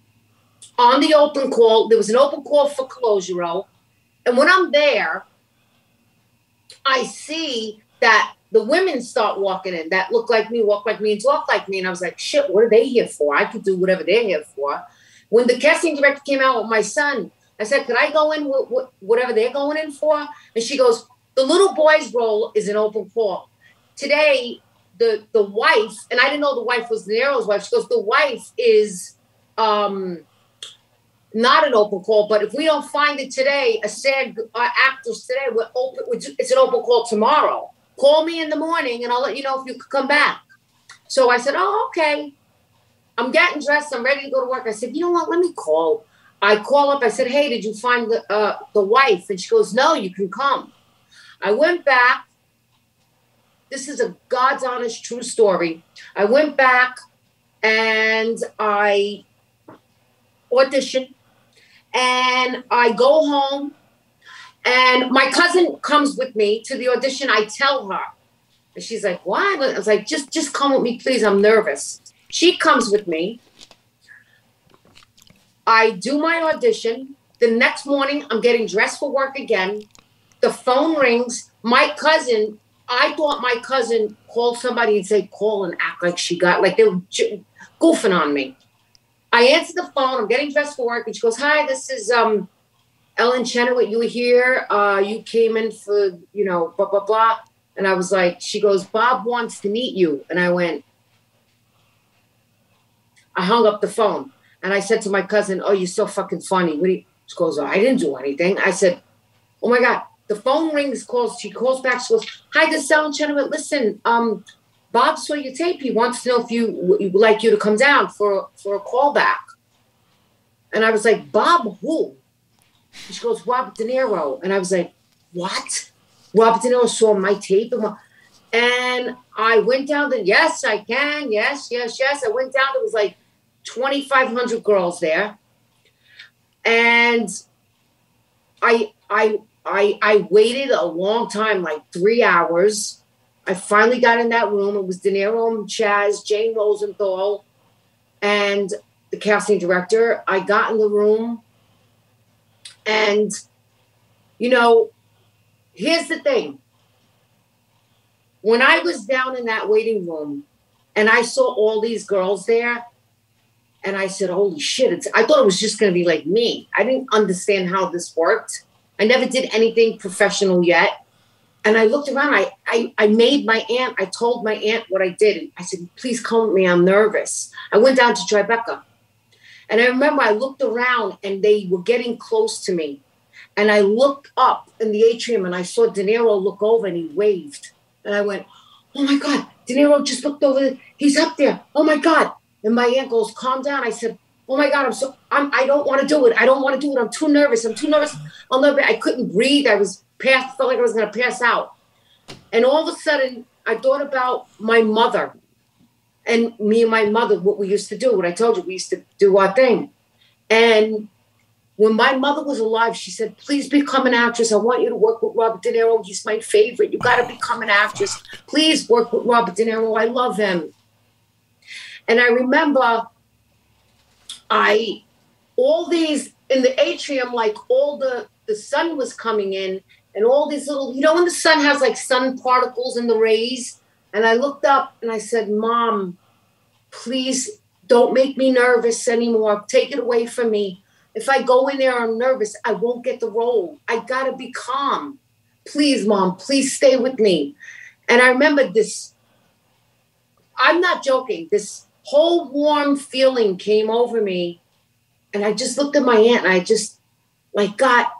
on the open call. There was an open call for Calogero. And when I'm there, I see that the women start walking in that look like me, walk like me, and talk like me. And I was like, shit, what are they here for? I could do whatever they're here for. When the casting director came out with my son, I said, could I go in with whatever they're going in for? And she goes, the little boy's role is an open call. Today, the the wife, and I didn't know the wife was De Niro's wife. She goes, the wife is um, not an open call, but if we don't find it today, a SAG uh, actors today, we're open, we're just, it's an open call tomorrow. Call me in the morning and I'll let you know if you could come back. So I said, oh, okay. I'm getting dressed. I'm ready to go to work. I said, you know what? Let me call. I call up. I said, hey, did you find the, uh, the wife? And she goes, no, you can come. I went back. This is a God's honest true story. I went back and I auditioned and I go home and my cousin comes with me to the audition. I tell her and she's like, why? I was like, just, just come with me, please. I'm nervous. She comes with me. I do my audition. The next morning, I'm getting dressed for work again. The phone rings. My cousin, I thought my cousin called somebody and said, call and act like she got, like they were goofing on me. I answer the phone. I'm getting dressed for work. And she goes, hi, this is um, Ellen Chenoweth. You were here. Uh, you came in for, you know, blah, blah, blah. And I was like, she goes, Bob wants to meet you. And I went, I hung up the phone. And I said to my cousin, oh, you're so fucking funny. What do you? She goes, oh, I didn't do anything. I said, oh, my God. The phone rings, calls. She calls back. She goes, hi, this is Ellen Chenoweth. Listen, um, Bob saw your tape. He wants to know if you would like you to come down for, for a callback. And I was like, Bob who? And she goes, Robert De Niro. And I was like, what? Robert De Niro saw my tape? And I went down there. Yes, I can. Yes, yes, yes. I went down. There was like twenty-five hundred girls there. And I, I, I, I waited a long time, like three hours. I finally got in that room. It was De Niro and Chaz, Jane Rosenthal, and the casting director. I got in the room. And, you know, here's the thing. When I was down in that waiting room and I saw all these girls there, and I said, holy shit, it's, I thought it was just going to be like me. I didn't understand how this worked. I never did anything professional yet. And I looked around. I, I, I made my aunt. I told my aunt what I did. And I said, please come with me. I'm nervous. I went down to Tribeca. And I remember I looked around and they were getting close to me. And I looked up in the atrium and I saw De Niro look over and he waved. And I went, oh, my God, De Niro just looked over. He's up there. Oh, my God. And my aunt goes, calm down. I said, oh, my God, I'm so, I'm, I don't want to do it. I don't want to do it. I'm too nervous. I'm too nervous. I'm nervous. I couldn't breathe. I was passed, felt like I was going to pass out. And all of a sudden, I thought about my mother and me and my mother, what we used to do, what I told you, we used to do our thing. And when my mother was alive, she said, please become an actress. I want you to work with Robert De Niro. He's my favorite. You got to become an actress. Please work with Robert De Niro. I love him. And I remember I, all these in the atrium, like all the, the sun was coming in and all these little, you know, when the sun has like sun particles in the rays. And I looked up and I said, Mom, please don't make me nervous anymore. Take it away from me. If I go in there, I'm nervous. I won't get the role. I got to be calm. Please, Mom, please stay with me. And I remember this. I'm not joking. This whole warm feeling came over me. And I just looked at my aunt and I just like got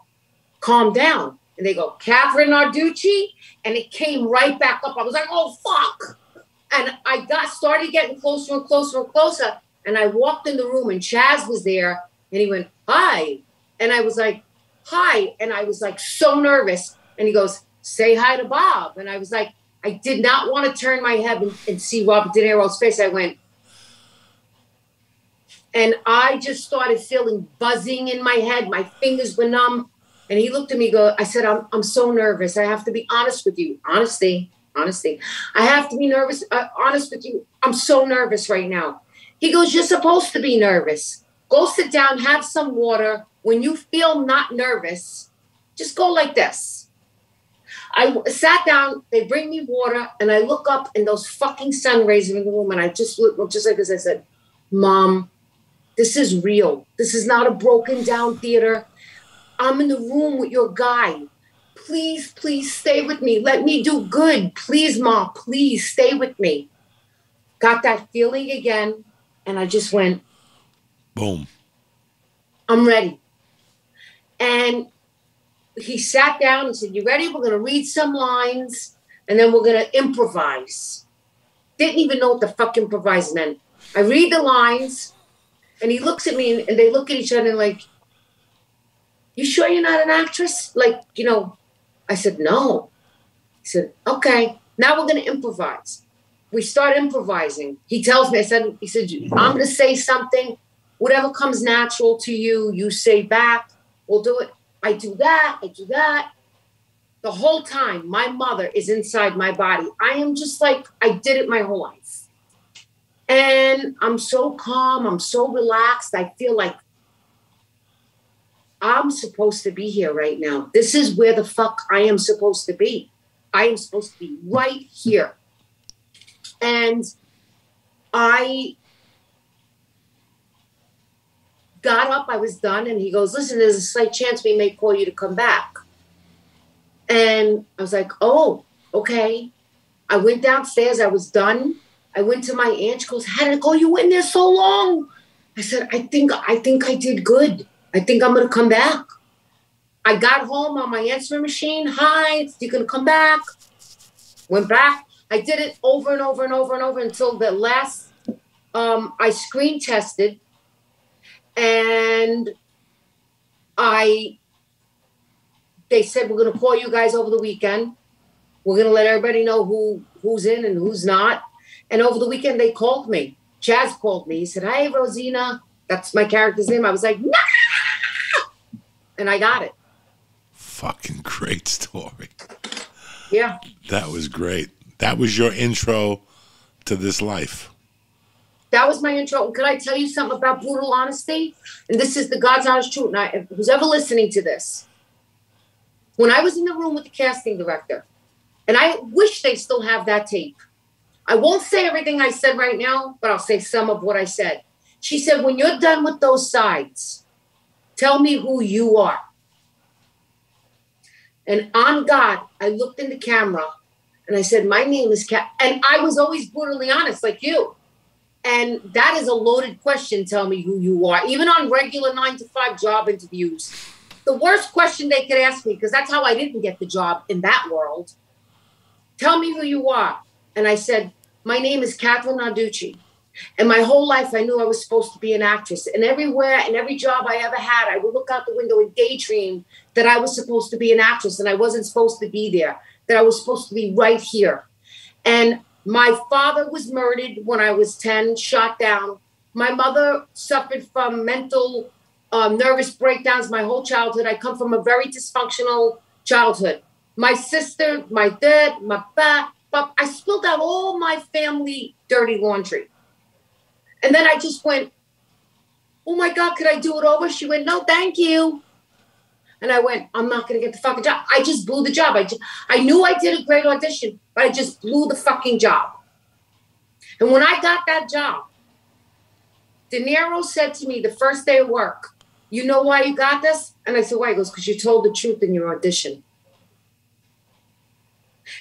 calmed down. And they go, Kathrine Narducci. And it came right back up. I was like, oh, fuck. And I got started getting closer and closer and closer. And I walked in the room and Chaz was there. And he went, hi. And I was like, hi. And I was like so nervous. And he goes, say hi to Bob. And I was like, I did not want to turn my head and, and see Robert De Niro's face. I went. And I just started feeling buzzing in my head. My fingers were numb. And he looked at me, go, I said, I'm, I'm so nervous. I have to be honest with you. Honesty, honesty. I have to be nervous, uh, honest with you. I'm so nervous right now. He goes, you're supposed to be nervous. Go sit down, have some water. When you feel not nervous, just go like this. I sat down, they bring me water, and I look up, and those fucking sun rays are in the room, and I just look, just like this, I said, Mom, this is real. This is not a broken down theater. I'm in the room with your guy. Please, please stay with me. Let me do good. Please, Mom, please stay with me. Got that feeling again, and I just went, boom. I'm ready. And he sat down and said, you ready? We're going to read some lines, and then we're going to improvise. Didn't even know what the fuck improvising meant. I read the lines, and he looks at me, and they look at each other and like, you sure you're not an actress? Like, you know, I said, no. He said, okay, now we're going to improvise. We start improvising. He tells me, I said, he said, I'm going to say something. Whatever comes natural to you, you say back. We'll do it. I do that. I do that. The whole time, my mother is inside my body. I am just like, I did it my whole life. And I'm so calm. I'm so relaxed. I feel like I'm supposed to be here right now. This is where the fuck I am supposed to be. I am supposed to be right here. And I got up. I was done. And he goes, listen, there's a slight chance we may call you to come back. And I was like, oh, okay. I went downstairs. I was done. I went to my aunt. She goes, how did it go? You were in there so long. I said, I think I think I did good. I think I'm going to come back. I got home on my answering machine. Hi, you going to come back? Went back. I did it over and over and over and over until the last, um, I screen tested. And I, they said, we're going to call you guys over the weekend. We're going to let everybody know who, who's in and who's not. And over the weekend, they called me. Chaz called me. He said, hey, Rosina. That's my character's name. I was like, no. Nah! And I got it. Fucking great story. Yeah. That was great. That was your intro to this life. That was my intro. And could I tell you something about brutal honesty? And this is the God's honest truth. And I, who's ever listening to this, when I was in the room with the casting director, and I wish they still have that tape. I won't say everything I said right now, but I'll say some of what I said. She said, when you're done with those sides, tell me who you are. And on God, I looked in the camera and I said, my name is Kat. And I was always brutally honest like you. And that is a loaded question. Tell me who you are. Even on regular nine to five job interviews, the worst question they could ask me, because that's how I didn't get the job in that world. Tell me who you are. And I said, my name is Kathrine Narducci. And my whole life, I knew I was supposed to be an actress. And everywhere and every job I ever had, I would look out the window and daydream that I was supposed to be an actress. And I wasn't supposed to be there, that I was supposed to be right here. And my father was murdered when I was ten, shot down. My mother suffered from mental um, nervous breakdowns my whole childhood. I come from a very dysfunctional childhood. My sister, my dad, my pop, pop, I spilled out all my family dirty laundry. And then I just went, oh, my God, could I do it over? She went, no, thank you. And I went, I'm not going to get the fucking job. I just blew the job. I, just, I knew I did a great audition, but I just blew the fucking job. And when I got that job, De Niro said to me the first day of work, you know why you got this? And I said, why? He goes, because you told the truth in your audition.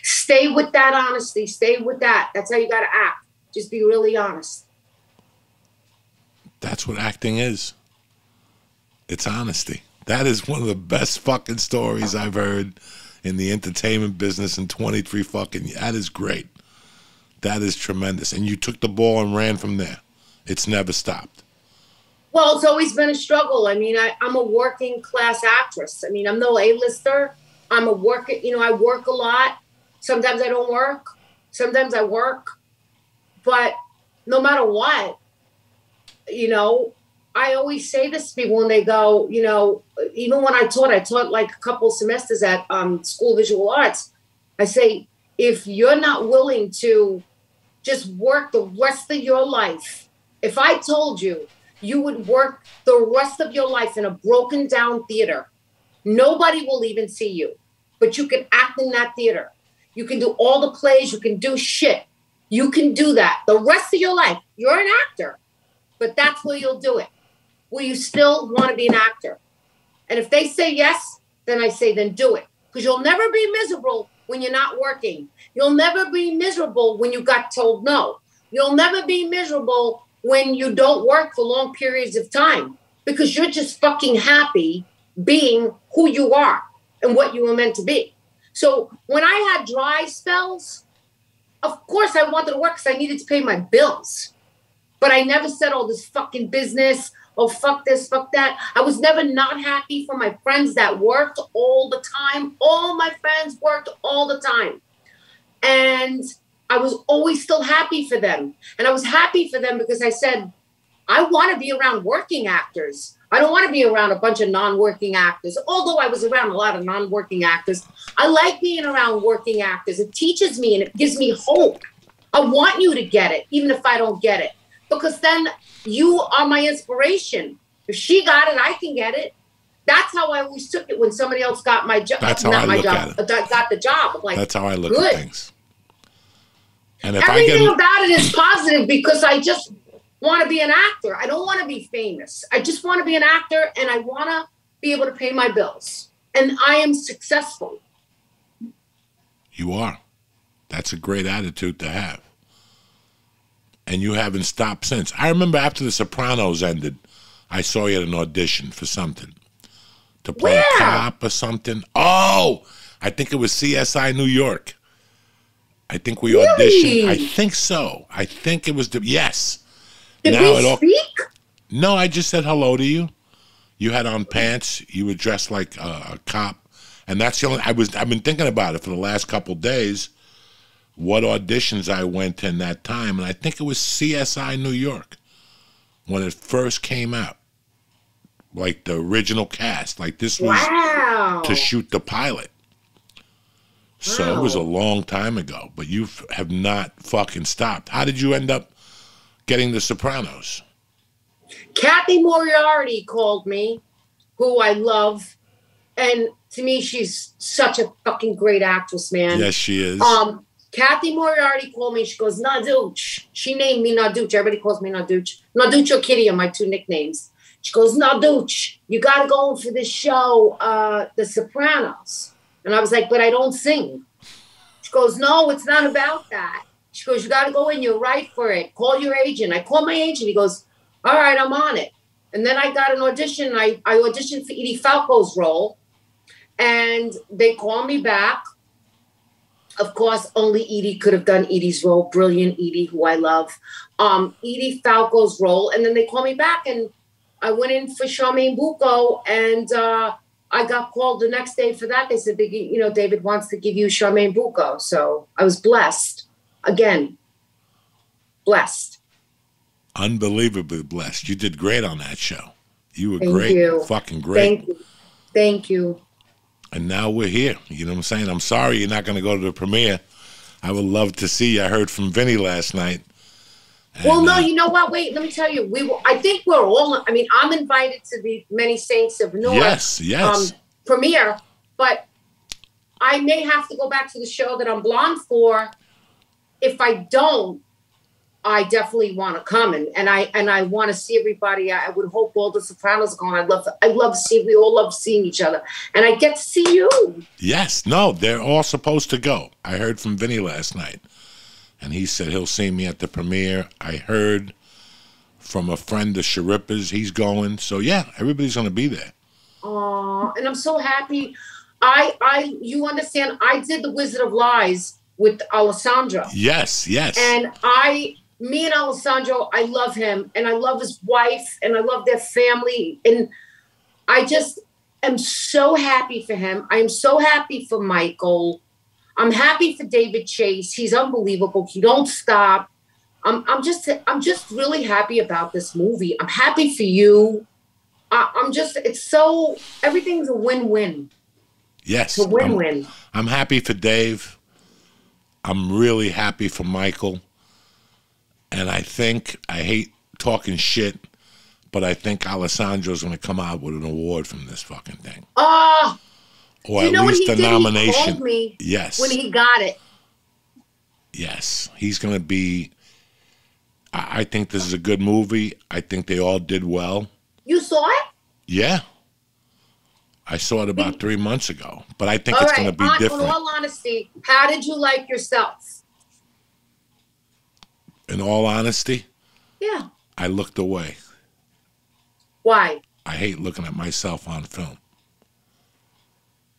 Stay with that honesty. Stay with that. That's how you got to act. Just be really honest. That's what acting is. It's honesty. That is one of the best fucking stories I've heard in the entertainment business in twenty-three fucking years. That is great. That is tremendous. And you took the ball and ran from there. It's never stopped. Well, it's always been a struggle. I mean, I, I'm a working class actress. I mean, I'm no A-lister. I'm a worker. You know, I work a lot. Sometimes I don't work. Sometimes I work. But no matter what, you know, I always say this to people when they go, you know, even when I taught, I taught like a couple semesters at um, School of Visual Arts. I say, if you're not willing to just work the rest of your life, if I told you, you would work the rest of your life in a broken down theater. Nobody will even see you, but you can act in that theater. You can do all the plays. You can do shit. You can do that the rest of your life. You're an actor, but that's where you'll do it. Will you still want to be an actor? And if they say yes, then I say, then do it. Because you'll never be miserable when you're not working. You'll never be miserable when you got told no. You'll never be miserable when you don't work for long periods of time, because you're just fucking happy being who you are and what you were meant to be. So when I had dry spells, of course I wanted to work because I needed to pay my bills. But I never said, oh, this fucking business, oh, fuck this, fuck that. I was never not happy for my friends that worked all the time. All my friends worked all the time. And I was always still happy for them. And I was happy for them because I said, I want to be around working actors. I don't want to be around a bunch of non-working actors. Although I was around a lot of non-working actors, I like being around working actors. It teaches me and it gives me hope. I want you to get it, even if I don't get it, because then you are my inspiration. If she got it, I can get it. That's how I always took it when somebody else got my job. That's how I look at it. Got the job. I'm like, that's how I look at things. And if everything I can... about it is positive because I just want to be an actor. I don't want to be famous. I just want to be an actor, and I want to be able to pay my bills. And I am successful. You are. That's a great attitude to have. And you haven't stopped since. I remember after The Sopranos ended, I saw you at an audition for something. To play Where? a cop or something. Oh, I think it was C S I New York. I think we really? auditioned. I think so. I think it was the yes. Did now we it all, speak? No, I just said hello to you. You had on pants. You were dressed like a, a cop, and that's the only. I was. I've been thinking about it for the last couple of days. What auditions I went to in that time, and I think it was C S I New York when it first came out, like the original cast. Like this was wow. to shoot the pilot. So wow. it was a long time ago, but you have not fucking stopped. How did you end up getting The Sopranos? Kathy Moriarty called me, who I love. And to me, she's such a fucking great actress, man. Yes, she is. Um, Kathy Moriarty called me. She goes, Narducci. She named me Narducci. Everybody calls me Narducci. Narducci or Kitty are my two nicknames. She goes, Narducci, you got to go for this show, uh, The Sopranos. And I was like, but I don't sing. She goes, no, it's not about that. She goes, you got to go in. You're right for it. Call your agent. I call my agent. He goes, all right, I'm on it. And then I got an audition. I, I auditioned for Edie Falco's role. And they called me back. Of course, only Edie could have done Edie's role. Brilliant Edie, who I love. Um, Edie Falco's role. And then they called me back. And I went in for Charmaine Bucco. And... Uh, I got called the next day for that. They said, you know, David wants to give you Charmaine Bucco. So I was blessed. Again, blessed. Unbelievably blessed. You did great on that show. You were Thank great. You. Fucking great. Thank you. Thank you. And now we're here. You know what I'm saying? I'm sorry you're not going to go to the premiere. I would love to see you. I heard from Vinny last night. And, well, no, you know what? Wait, let me tell you. We, will, I think we're all. I mean, I'm invited to the Many Saints of Newark yes, yes. um, premiere, but I may have to go back to the show that I'm blonde for. If I don't, I definitely want to come and, and I and I want to see everybody. I, I would hope all the Sopranos are gone. I love. I love seeing. We all love seeing each other, and I get to see you. Yes. No, they're all supposed to go. I heard from Vinny last night. And he said he'll see me at the premiere. I heard from a friend of Sharippa's, he's going. So yeah, everybody's gonna be there. Aw, and I'm so happy. I I you understand, I did The Wizard of Lies with Alessandro. Yes, yes. And I me and Alessandro, I love him and I love his wife and I love their family. And I just am so happy for him. I am so happy for Michael. I'm happy for David Chase. He's unbelievable. He don't stop. I'm, I'm just, I'm just really happy about this movie. I'm happy for you. I, I'm just, it's so, everything's a win-win. Yes. It's a win-win. I'm, I'm happy for Dave. I'm really happy for Michael. And I think, I hate talking shit, but I think Alessandro's going to come out with an award from this fucking thing. Oh! Or at least a nomination. He told me yes. When he got it. Yes. He's going to be, I, I think this is a good movie. I think they all did well. You saw it? Yeah. I saw it about three months ago. But I think it's going to be different. In all honesty, how did you like yourself? In all honesty? Yeah. I looked away. Why? I hate looking at myself on film.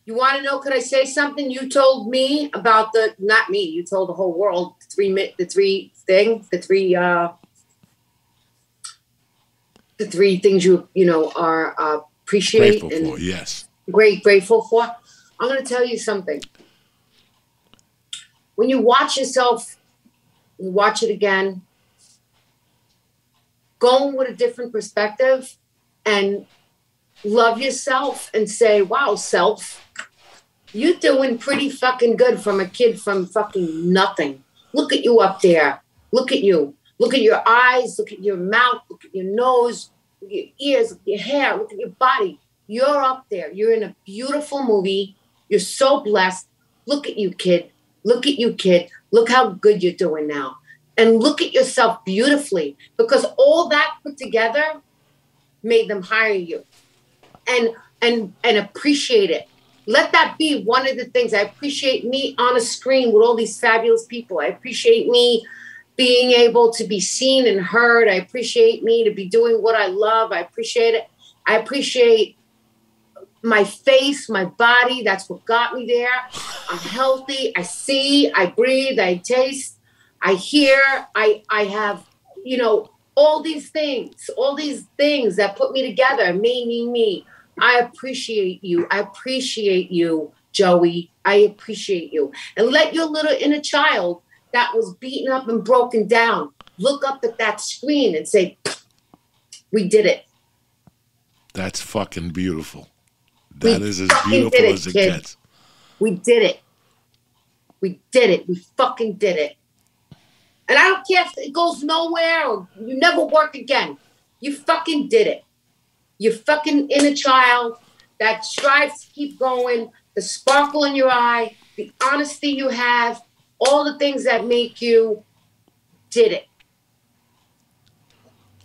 You want to know, could I say something? You told me about the, not me, you told the whole world, the three, the three things, the three, uh, the three things you, you know, are uh, appreciate grateful and for, yes. great, grateful for. I'm going to tell you something. When you watch yourself, you watch it again, going with a different perspective and love yourself and say, wow, self, you're doing pretty fucking good from a kid from fucking nothing. Look at you up there. Look at you. Look at your eyes. Look at your mouth. Look at your nose. Look at your ears. Look at your hair. Look at your body. You're up there. You're in a beautiful movie. You're so blessed. Look at you, kid. Look at you, kid. Look how good you're doing now. And look at yourself beautifully, because all that put together made them hire you. And and and appreciate it. Let that be one of the things. I appreciate me on a screen with all these fabulous people. I appreciate me being able to be seen and heard. I appreciate me to be doing what I love. I appreciate it. I appreciate my face, my body. That's what got me there. I'm healthy. I see. I breathe. I taste. I hear. I I have, you know, all these things, all these things that put me together, me, me, me. I appreciate you. I appreciate you, Joey. I appreciate you. And let your little inner child that was beaten up and broken down look up at that screen and say, we did it. That's fucking beautiful. That we is as beautiful it, as it kid. gets. We did it. We did it. We fucking did it. And I don't care if it goes nowhere or you never work again. You fucking did it. Your fucking inner child that strives to keep going, the sparkle in your eye, the honesty you have, all the things that make you did it.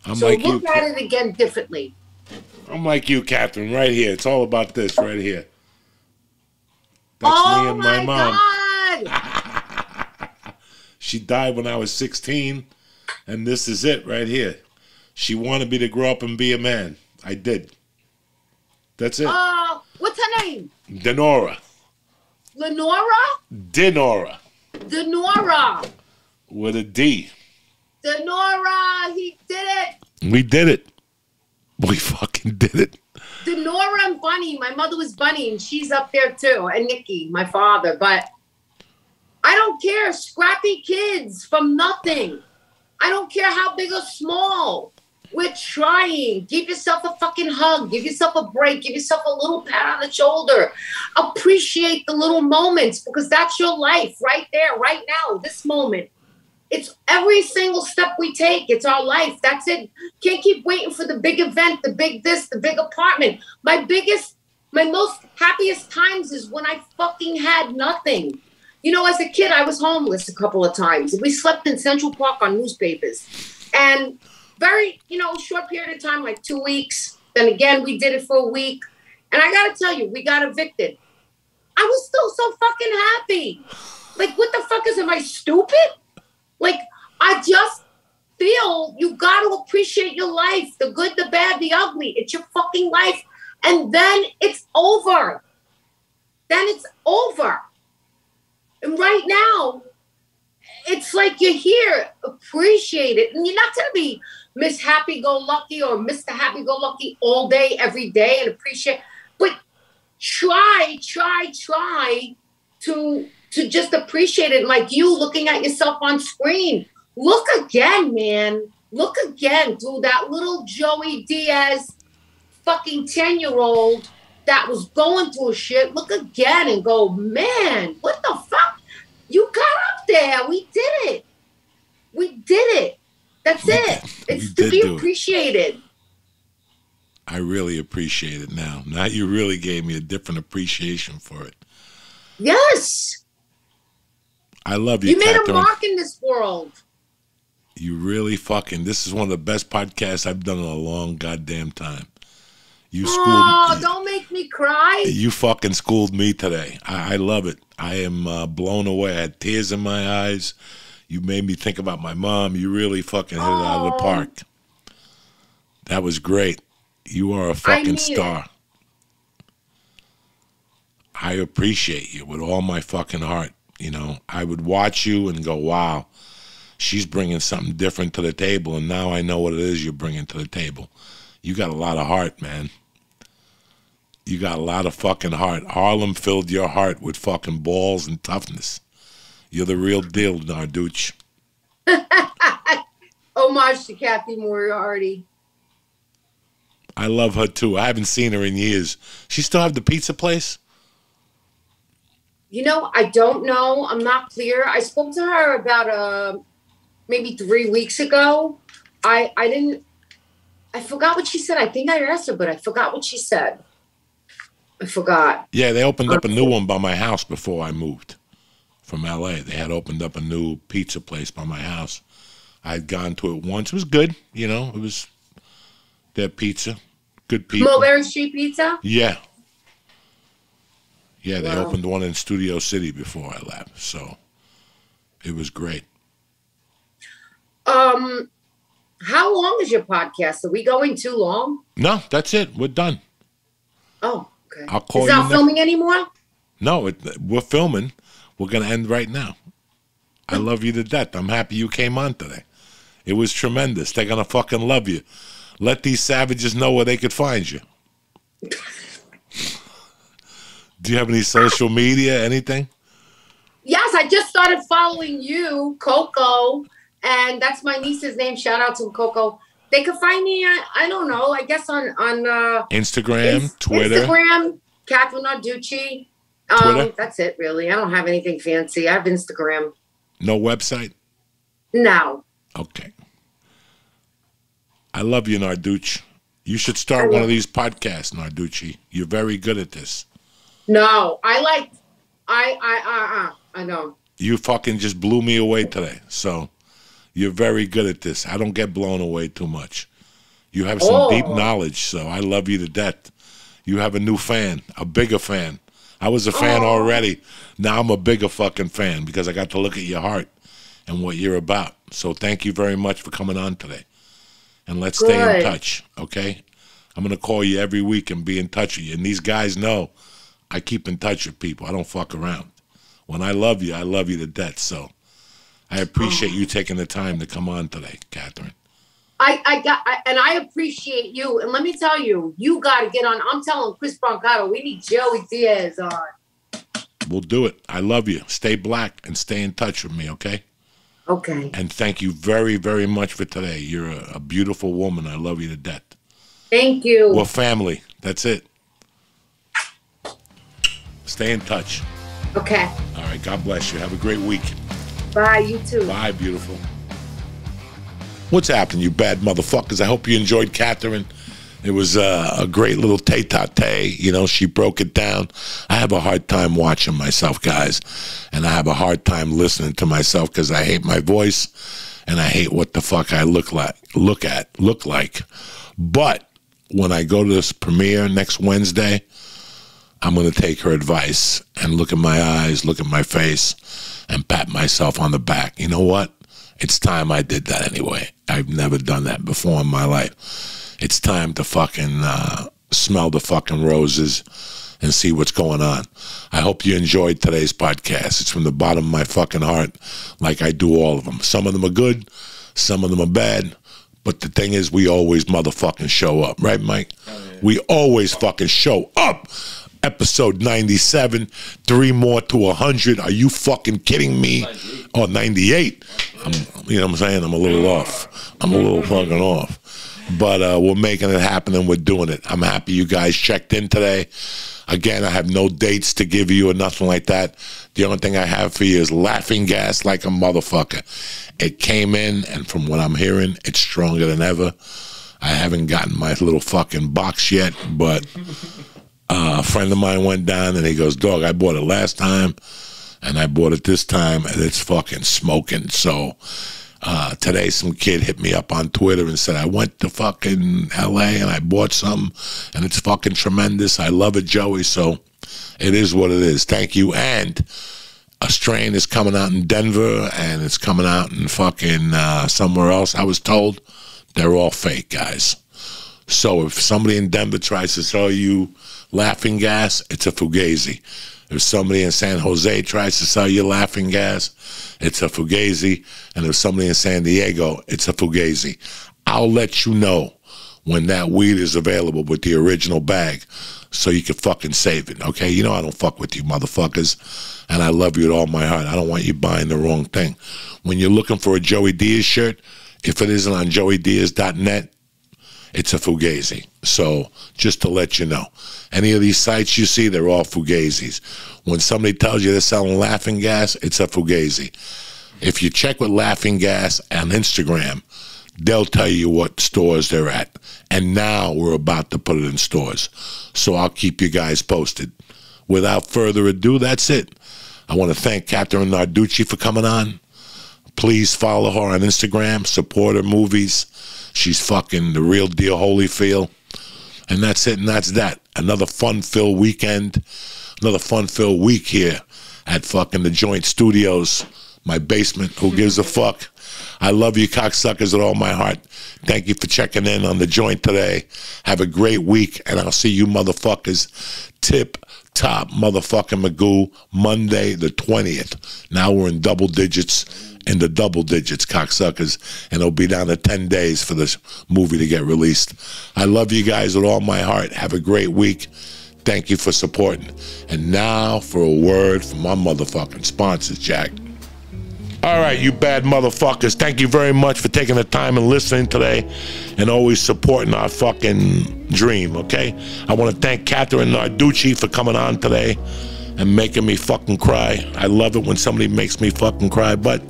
I'm so like look you, at it again differently. I'm like you, Kathrine, right here. It's all about this right here. That's oh me and my, my mom. God. She died when I was sixteen, and this is it right here. She wanted me to grow up and be a man. I did. That's it. Uh, what's her name? Denora. Lenora? Denora. Denora. With a D. Denora, he did it. We did it. We fucking did it. Denora and Bunny. My mother was Bunny, and she's up there too. And Nikki, my father, but... I don't care, scrappy kids from nothing. I don't care how big or small. We're trying. Give yourself a fucking hug. Give yourself a break. Give yourself a little pat on the shoulder. Appreciate the little moments, because that's your life right there, right now, this moment. It's every single step we take. It's our life. That's it. Can't keep waiting for the big event, the big this, the big apartment. My biggest, my most happiest times is when I fucking had nothing. You know, as a kid, I was homeless a couple of times. We slept in Central Park on newspapers. And very, you know, short period of time, like two weeks. Then again, we did it for a week. And I got to tell you, we got evicted. I was still so fucking happy. Like, what the fuck is, am I stupid? Like, I just feel you got to appreciate your life. The good, the bad, the ugly. It's your fucking life. And then it's over. Then it's over. And right now, it's like you're here, appreciate it. And you're not going to be Miss Happy-Go-Lucky or Mister Happy-Go-Lucky all day, every day, and appreciate. But try, try, try to, to just appreciate it. Like you looking at yourself on screen. Look again, man. Look again through that little Joey Diaz fucking ten-year-old that was going through shit. Look again and go, man, what the fuck? You got up there. We did it. We did it. That's it. It's to be appreciated. It. I really appreciate it now. Now you really gave me a different appreciation for it. Yes. I love you, You made Kathrine. a mark in this world. You really fucking, this is one of the best podcasts I've done in a long goddamn time. You schooled oh, me. Don't make me cry. You fucking schooled me today. I, I love it. I am uh, blown away. I had tears in my eyes. You made me think about my mom. You really fucking hit oh. it out of the park. That was great. You are a fucking I star. It. I appreciate you with all my fucking heart. You know, I would watch you and go, wow, she's bringing something different to the table. And now I know what it is you're bringing to the table. You got a lot of heart, man. You got a lot of fucking heart. Harlem filled your heart with fucking balls and toughness. You're the real deal, Narducci. Homage to Kathy Moriarty. I love her, too. I haven't seen her in years. She still have the pizza place? You know, I don't know. I'm not clear. I spoke to her about uh, maybe three weeks ago. I, I didn't... I forgot what she said. I think I asked her, but I forgot what she said. I forgot. Yeah, they opened up a new one by my house before I moved from L A. They had opened up a new pizza place by my house. I had gone to it once. It was good, you know. It was their pizza, good pizza. Mulberry Street Pizza? Yeah. Yeah, they wow. opened one in Studio City before I left, so it was great. Um... How long is your podcast? Are we going too long? No, that's it. We're done. Oh, okay. I'll call it's you not filming anymore? No, it, we're filming. We're going to end right now. I love you to death. I'm happy you came on today. It was tremendous. They're going to fucking love you. Let these savages know where they could find you. Do you have any social media, anything? Yes, I just started following you, Coco. And that's my niece's name. Shout out to Coco. They could find me, I, I don't know, I guess on, on uh, Instagram, ins Twitter. Instagram, Kathrine Narducci. Um, that's it, really. I don't have anything fancy. I have Instagram. No website? No. Okay. I love you, Narducci. You should start one of these podcasts, Narducci. You're very good at this. No, I like, I, I, uh, uh, I know. You fucking just blew me away today, so... You're very good at this. I don't get blown away too much. You have some oh. deep knowledge, so I love you to death. You have a new fan, a bigger fan. I was a fan oh. already. Now I'm a bigger fucking fan because I got to look at your heart and what you're about. So thank you very much for coming on today. And let's good. stay in touch, okay? I'm going to call you every week and be in touch with you. And these guys know I keep in touch with people. I don't fuck around. When I love you, I love you to death, so. I appreciate you taking the time to come on today, Kathrine. I, I got, I, and I appreciate you. And let me tell you, you got to get on. I'm telling Chris Brancato, we need Joey Diaz on. We'll do it. I love you. Stay black and stay in touch with me, okay? Okay. And thank you very, very much for today. You're a, a beautiful woman. I love you to death. Thank you. We're family. That's it. Stay in touch. Okay. All right. God bless you. Have a great week. Bye, you too. Bye, beautiful. What's happening, you bad motherfuckers? I hope you enjoyed Kathrine. It was uh, a great little tete-a-tete. You know, she broke it down. I have a hard time watching myself, guys. And I have a hard time listening to myself because I hate my voice. And I hate what the fuck I look like, look at, look like. But when I go to this premiere next Wednesday, I'm going to take her advice and look in my eyes, look at my face, and pat myself on the back. You know what? It's time I did that anyway. I've never done that before in my life. It's time to fucking uh, smell the fucking roses and see what's going on. I hope you enjoyed today's podcast. It's from the bottom of my fucking heart, like I do all of them. Some of them are good, some of them are bad, but the thing is, we always motherfucking show up. Right, Mike? Oh, yeah. We always fucking show up. Episode ninety-seven, three more to one hundred. Are you fucking kidding me? Oh, ninety-eight. I'm, you know what I'm saying? I'm a little off. I'm a little fucking off. But uh, we're making it happen, and we're doing it. I'm happy you guys checked in today. Again, I have no dates to give you or nothing like that. The only thing I have for you is laughing gas like a motherfucker. It came in, and from what I'm hearing, it's stronger than ever. I haven't gotten my little fucking box yet, but... Uh, a friend of mine went down and he goes, dog, I bought it last time and I bought it this time and it's fucking smoking. So uh, today some kid hit me up on Twitter and said, I went to fucking L A and I bought something and it's fucking tremendous. I love it, Joey. So it is what it is. Thank you. And a strain is coming out in Denver and it's coming out in fucking uh, somewhere else. I was told they're all fake, guys. So if somebody in Denver tries to sell you laughing gas, it's a Fugazi. If somebody in San Jose tries to sell you laughing gas, it's a Fugazi. And if somebody in San Diego, it's a Fugazi. I'll let you know when that weed is available with the original bag so you can fucking save it, okay? You know I don't fuck with you motherfuckers, and I love you with all my heart. I don't want you buying the wrong thing. When you're looking for a Joey Diaz shirt, if it isn't on joey diaz dot net, it's a Fugazi. So just to let you know, any of these sites you see, they're all Fugazis. When somebody tells you they're selling laughing gas, it's a Fugazi. If you check with laughing gas on Instagram, they'll tell you what stores they're at. And now we're about to put it in stores. So I'll keep you guys posted. Without further ado, that's it. I want to thank Kathrine Narducci for coming on. Please follow her on Instagram. Support her movies. She's fucking the real deal, Holyfield. And that's it, and that's that. Another fun-filled weekend. Another fun-filled week here at fucking The Joint Studios, my basement. Who gives a fuck? I love you cocksuckers with all my heart. Thank you for checking in on The Joint today. Have a great week, and I'll see you motherfuckers tip-top motherfucking Magoo Monday the twentieth. Now we're in double digits. In the double digits, cocksuckers. And it'll be down to ten days for this movie to get released. I love you guys with all my heart. Have a great week. Thank you for supporting. And now for a word from my motherfucking sponsors, Jack. All right, you bad motherfuckers. Thank you very much for taking the time and listening today and always supporting our fucking dream, okay? I want to thank Kathrine Narducci for coming on today and making me fucking cry. I love it when somebody makes me fucking cry, but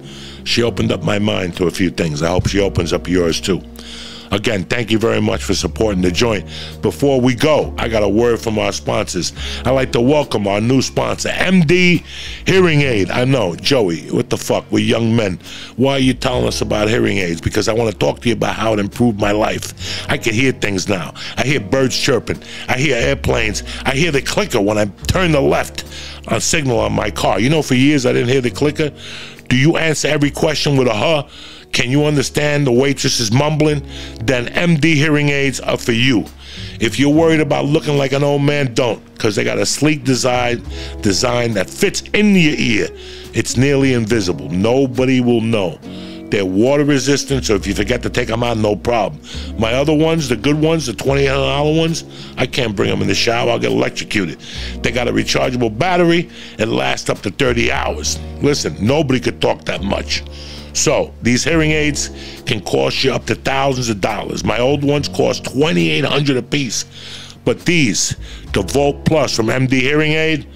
she opened up my mind to a few things. I hope she opens up yours too. Again, thank you very much for supporting The Joint. Before we go, I got a word from our sponsors. I'd like to welcome our new sponsor, M D Hearing Aid. I know, Joey, what the fuck? We're young men. Why are you telling us about hearing aids? Because I want to talk to you about how it improved my life. I can hear things now. I hear birds chirping. I hear airplanes. I hear the clicker when I turn the left on signal on my car. You know, for years I didn't hear the clicker. Do you answer every question with a huh? Can you understand the waitress is mumbling? Then M D Hearing Aids are for you. If you're worried about looking like an old man, don't, because they got a sleek design, design that fits in your ear. It's nearly invisible. Nobody will know. They're water resistant, so if you forget to take them out, no problem. My other ones, the good ones, the twenty dollar ones, I can't bring them in the shower. I'll get electrocuted. They got a rechargeable battery. It lasts up to thirty hours. Listen, nobody could talk that much. So these hearing aids can cost you up to thousands of dollars. My old ones cost twenty-eight hundred dollars a piece. But these, the Volt Plus from M D Hearing Aid,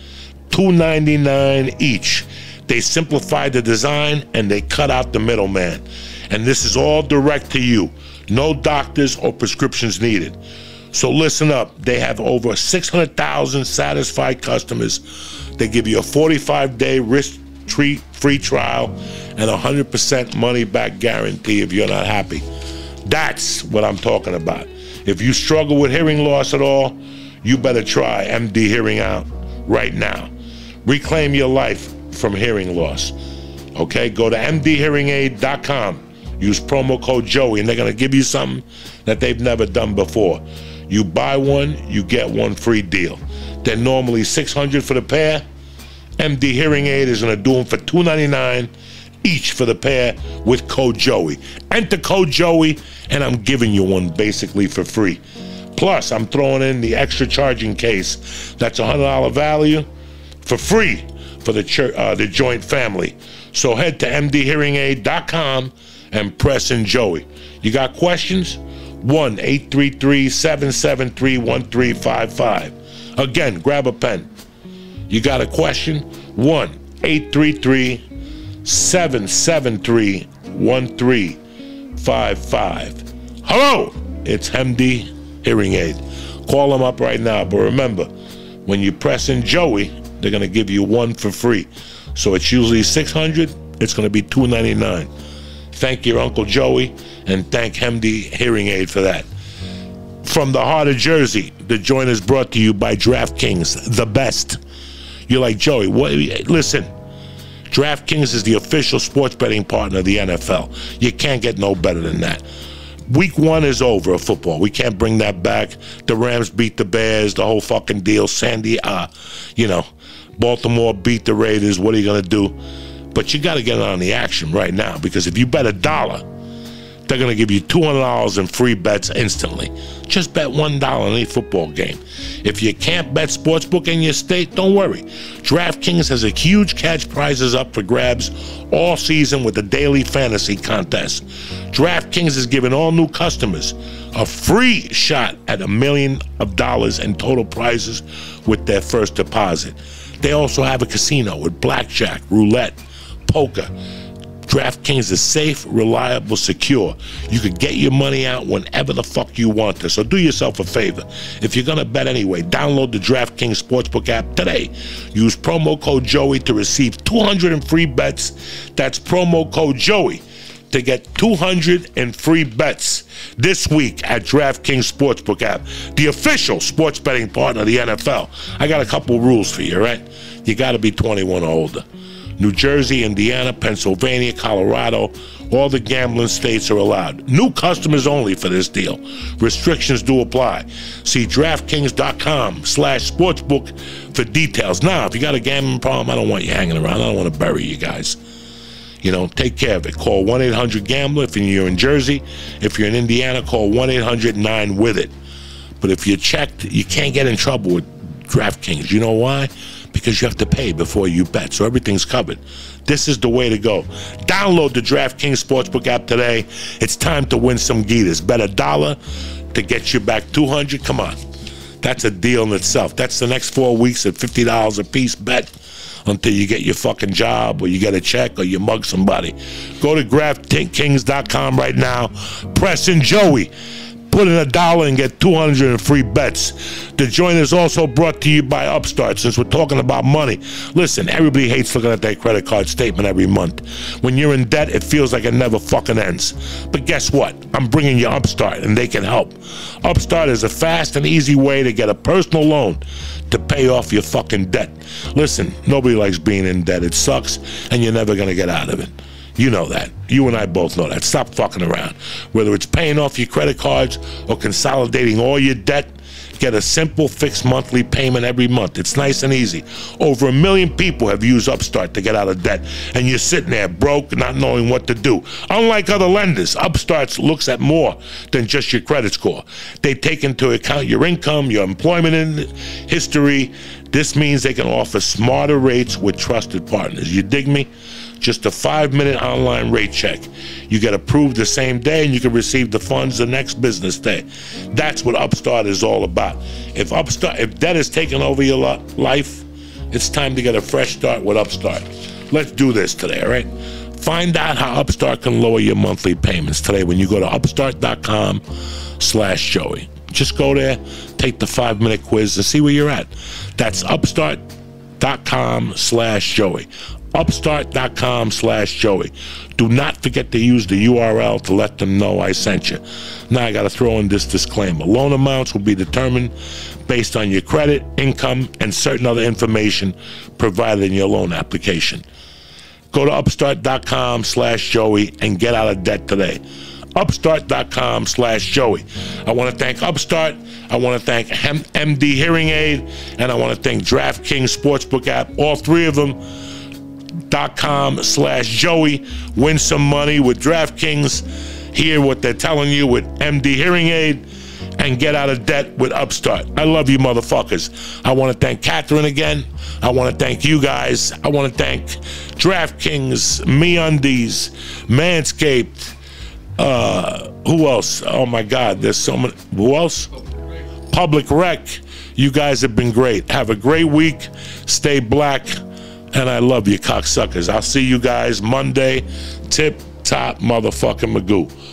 two ninety-nine each. They simplified the design and they cut out the middleman. And this is all direct to you. No doctors or prescriptions needed. So listen up. They have over six hundred thousand satisfied customers. They give you a forty-five day risk free trial and one hundred percent money back guarantee if you're not happy. That's what I'm talking about. If you struggle with hearing loss at all, you better try M D Hearing Out right now. Reclaim your life from hearing loss. Okay, go to M D hearing aid dot com. Use promo code Joey and they're going to give you something that they've never done before. You buy one, you get one free deal. They're normally six hundred dollars for the pair. M D Hearing Aid is going to do them for two ninety-nine each for the pair with Code Joey. Enter Code Joey, and I'm giving you one basically for free. Plus, I'm throwing in the extra charging case. That's a one hundred dollar value for free for the, church, uh, the joint family. So head to M D hearing aid dot com and press in Joey. You got questions? one eight three three, seven seven three, one three five five. Again, grab a pen. You got a question? one eight three three, seven seven three, one three five five. Hello, it's M D Hearing Aid. Call them up right now. But remember, when you press in Joey, they're going to give you one for free. So it's usually six hundred dollars. It's going to be two ninety-nine. Thank your Uncle Joey and thank M D Hearing Aid for that. From the heart of Jersey, the joint is brought to you by DraftKings, the best. You're like, Joey, what? Listen, DraftKings is the official sports betting partner of the N F L. You can't get no better than that. Week one is over of football. We can't bring that back. The Rams beat the Bears, the whole fucking deal. Sandy, uh, you know, Baltimore beat the Raiders. What are you going to do? But you got to get on the action right now, because if you bet a dollar, they're going to give you two hundred dollars in free bets instantly. Just bet one dollar in any football game. If you can't bet sportsbook in your state, don't worry. DraftKings has a huge catch prizes up for grabs all season with the daily fantasy contest. DraftKings is giving all new customers a free shot at a million of dollars in total prizes with their first deposit. They also have a casino with blackjack, roulette, poker. DraftKings is safe, reliable, secure. You can get your money out whenever the fuck you want to. So do yourself a favor. If you're going to bet anyway, download the DraftKings Sportsbook app today. Use promo code Joey to receive two hundred in free bets. That's promo code Joey to get two hundred in free bets this week at DraftKings Sportsbook app, the official sports betting partner of the N F L. I got a couple rules for you, right? You got to be twenty-one or older. New Jersey, Indiana, Pennsylvania, Colorado, all the gambling states are allowed. New customers only for this deal. Restrictions do apply. See DraftKings.com slash sportsbook for details. Now, if you got a gambling problem, I don't want you hanging around. I don't want to bury you guys. You know, take care of it. Call one eight hundred gambler if you're in Jersey. If you're in Indiana, call one eight hundred nine with it. But if you're checked, you can't get in trouble with DraftKings. You know why? Because you have to pay before you bet, so everything's covered. This is the way to go. Download the DraftKings Sportsbook app today. It's time to win some Gators. Bet a dollar to get you back two hundred. Come on. That's a deal in itself. That's the next four weeks at fifty dollars a piece bet until you get your fucking job or you get a check or you mug somebody. Go to DraftKings dot com right now. Press in Joey. Put in a dollar and get two hundred in free bets. The joint is also brought to you by Upstart. Since we're talking about money, listen, everybody hates looking at their credit card statement every month. When you're in debt, it feels like it never fucking ends. But guess what? I'm bringing you Upstart, and they can help. Upstart is a fast and easy way to get a personal loan to pay off your fucking debt. Listen, nobody likes being in debt. It sucks, and you're never going to get out of it. You know that. You and I both know that. Stop fucking around. Whether it's paying off your credit cards or consolidating all your debt, get a simple fixed monthly payment every month. It's nice and easy. Over a million people have used Upstart to get out of debt, and you're sitting there broke, not knowing what to do. Unlike other lenders, Upstart looks at more than just your credit score. They take into account your income, your employment history. This means they can offer smarter rates with trusted partners. You dig me? Just a five minute online rate check. You get approved the same day, and you can receive the funds the next business day. That's what Upstart is all about. If Upstart, if debt is taking over your life, it's time to get a fresh start with Upstart. Let's do this today, all right? Find out how Upstart can lower your monthly payments today when you go to upstart.com slash Joey. Just go there, take the five minute quiz, and see where you're at. That's upstart.com slash Joey. Upstart.com slash Joey. Do not forget to use the U R L to let them know I sent you. Now I got to throw in this disclaimer. Loan amounts will be determined based on your credit, income, and certain other information provided in your loan application. Go to upstart.com slash Joey and get out of debt today. Upstart.com slash Joey. I want to thank Upstart. I want to thank M D Hearing Aid. And I want to thank DraftKings Sportsbook app. All three of them. Dot com slash Joey. Win some money with DraftKings. Hear what they're telling you with M D Hearing Aid. And get out of debt with Upstart. I love you, motherfuckers. I want to thank Kathrine again. I want to thank you guys. I want to thank DraftKings, MeUndies, Manscaped. Uh, who else? Oh, my God. There's so many. Who else? Public Rec. You guys have been great. Have a great week. Stay black. And I love you, cocksuckers. I'll see you guys Monday. Tip-top motherfucking Magoo.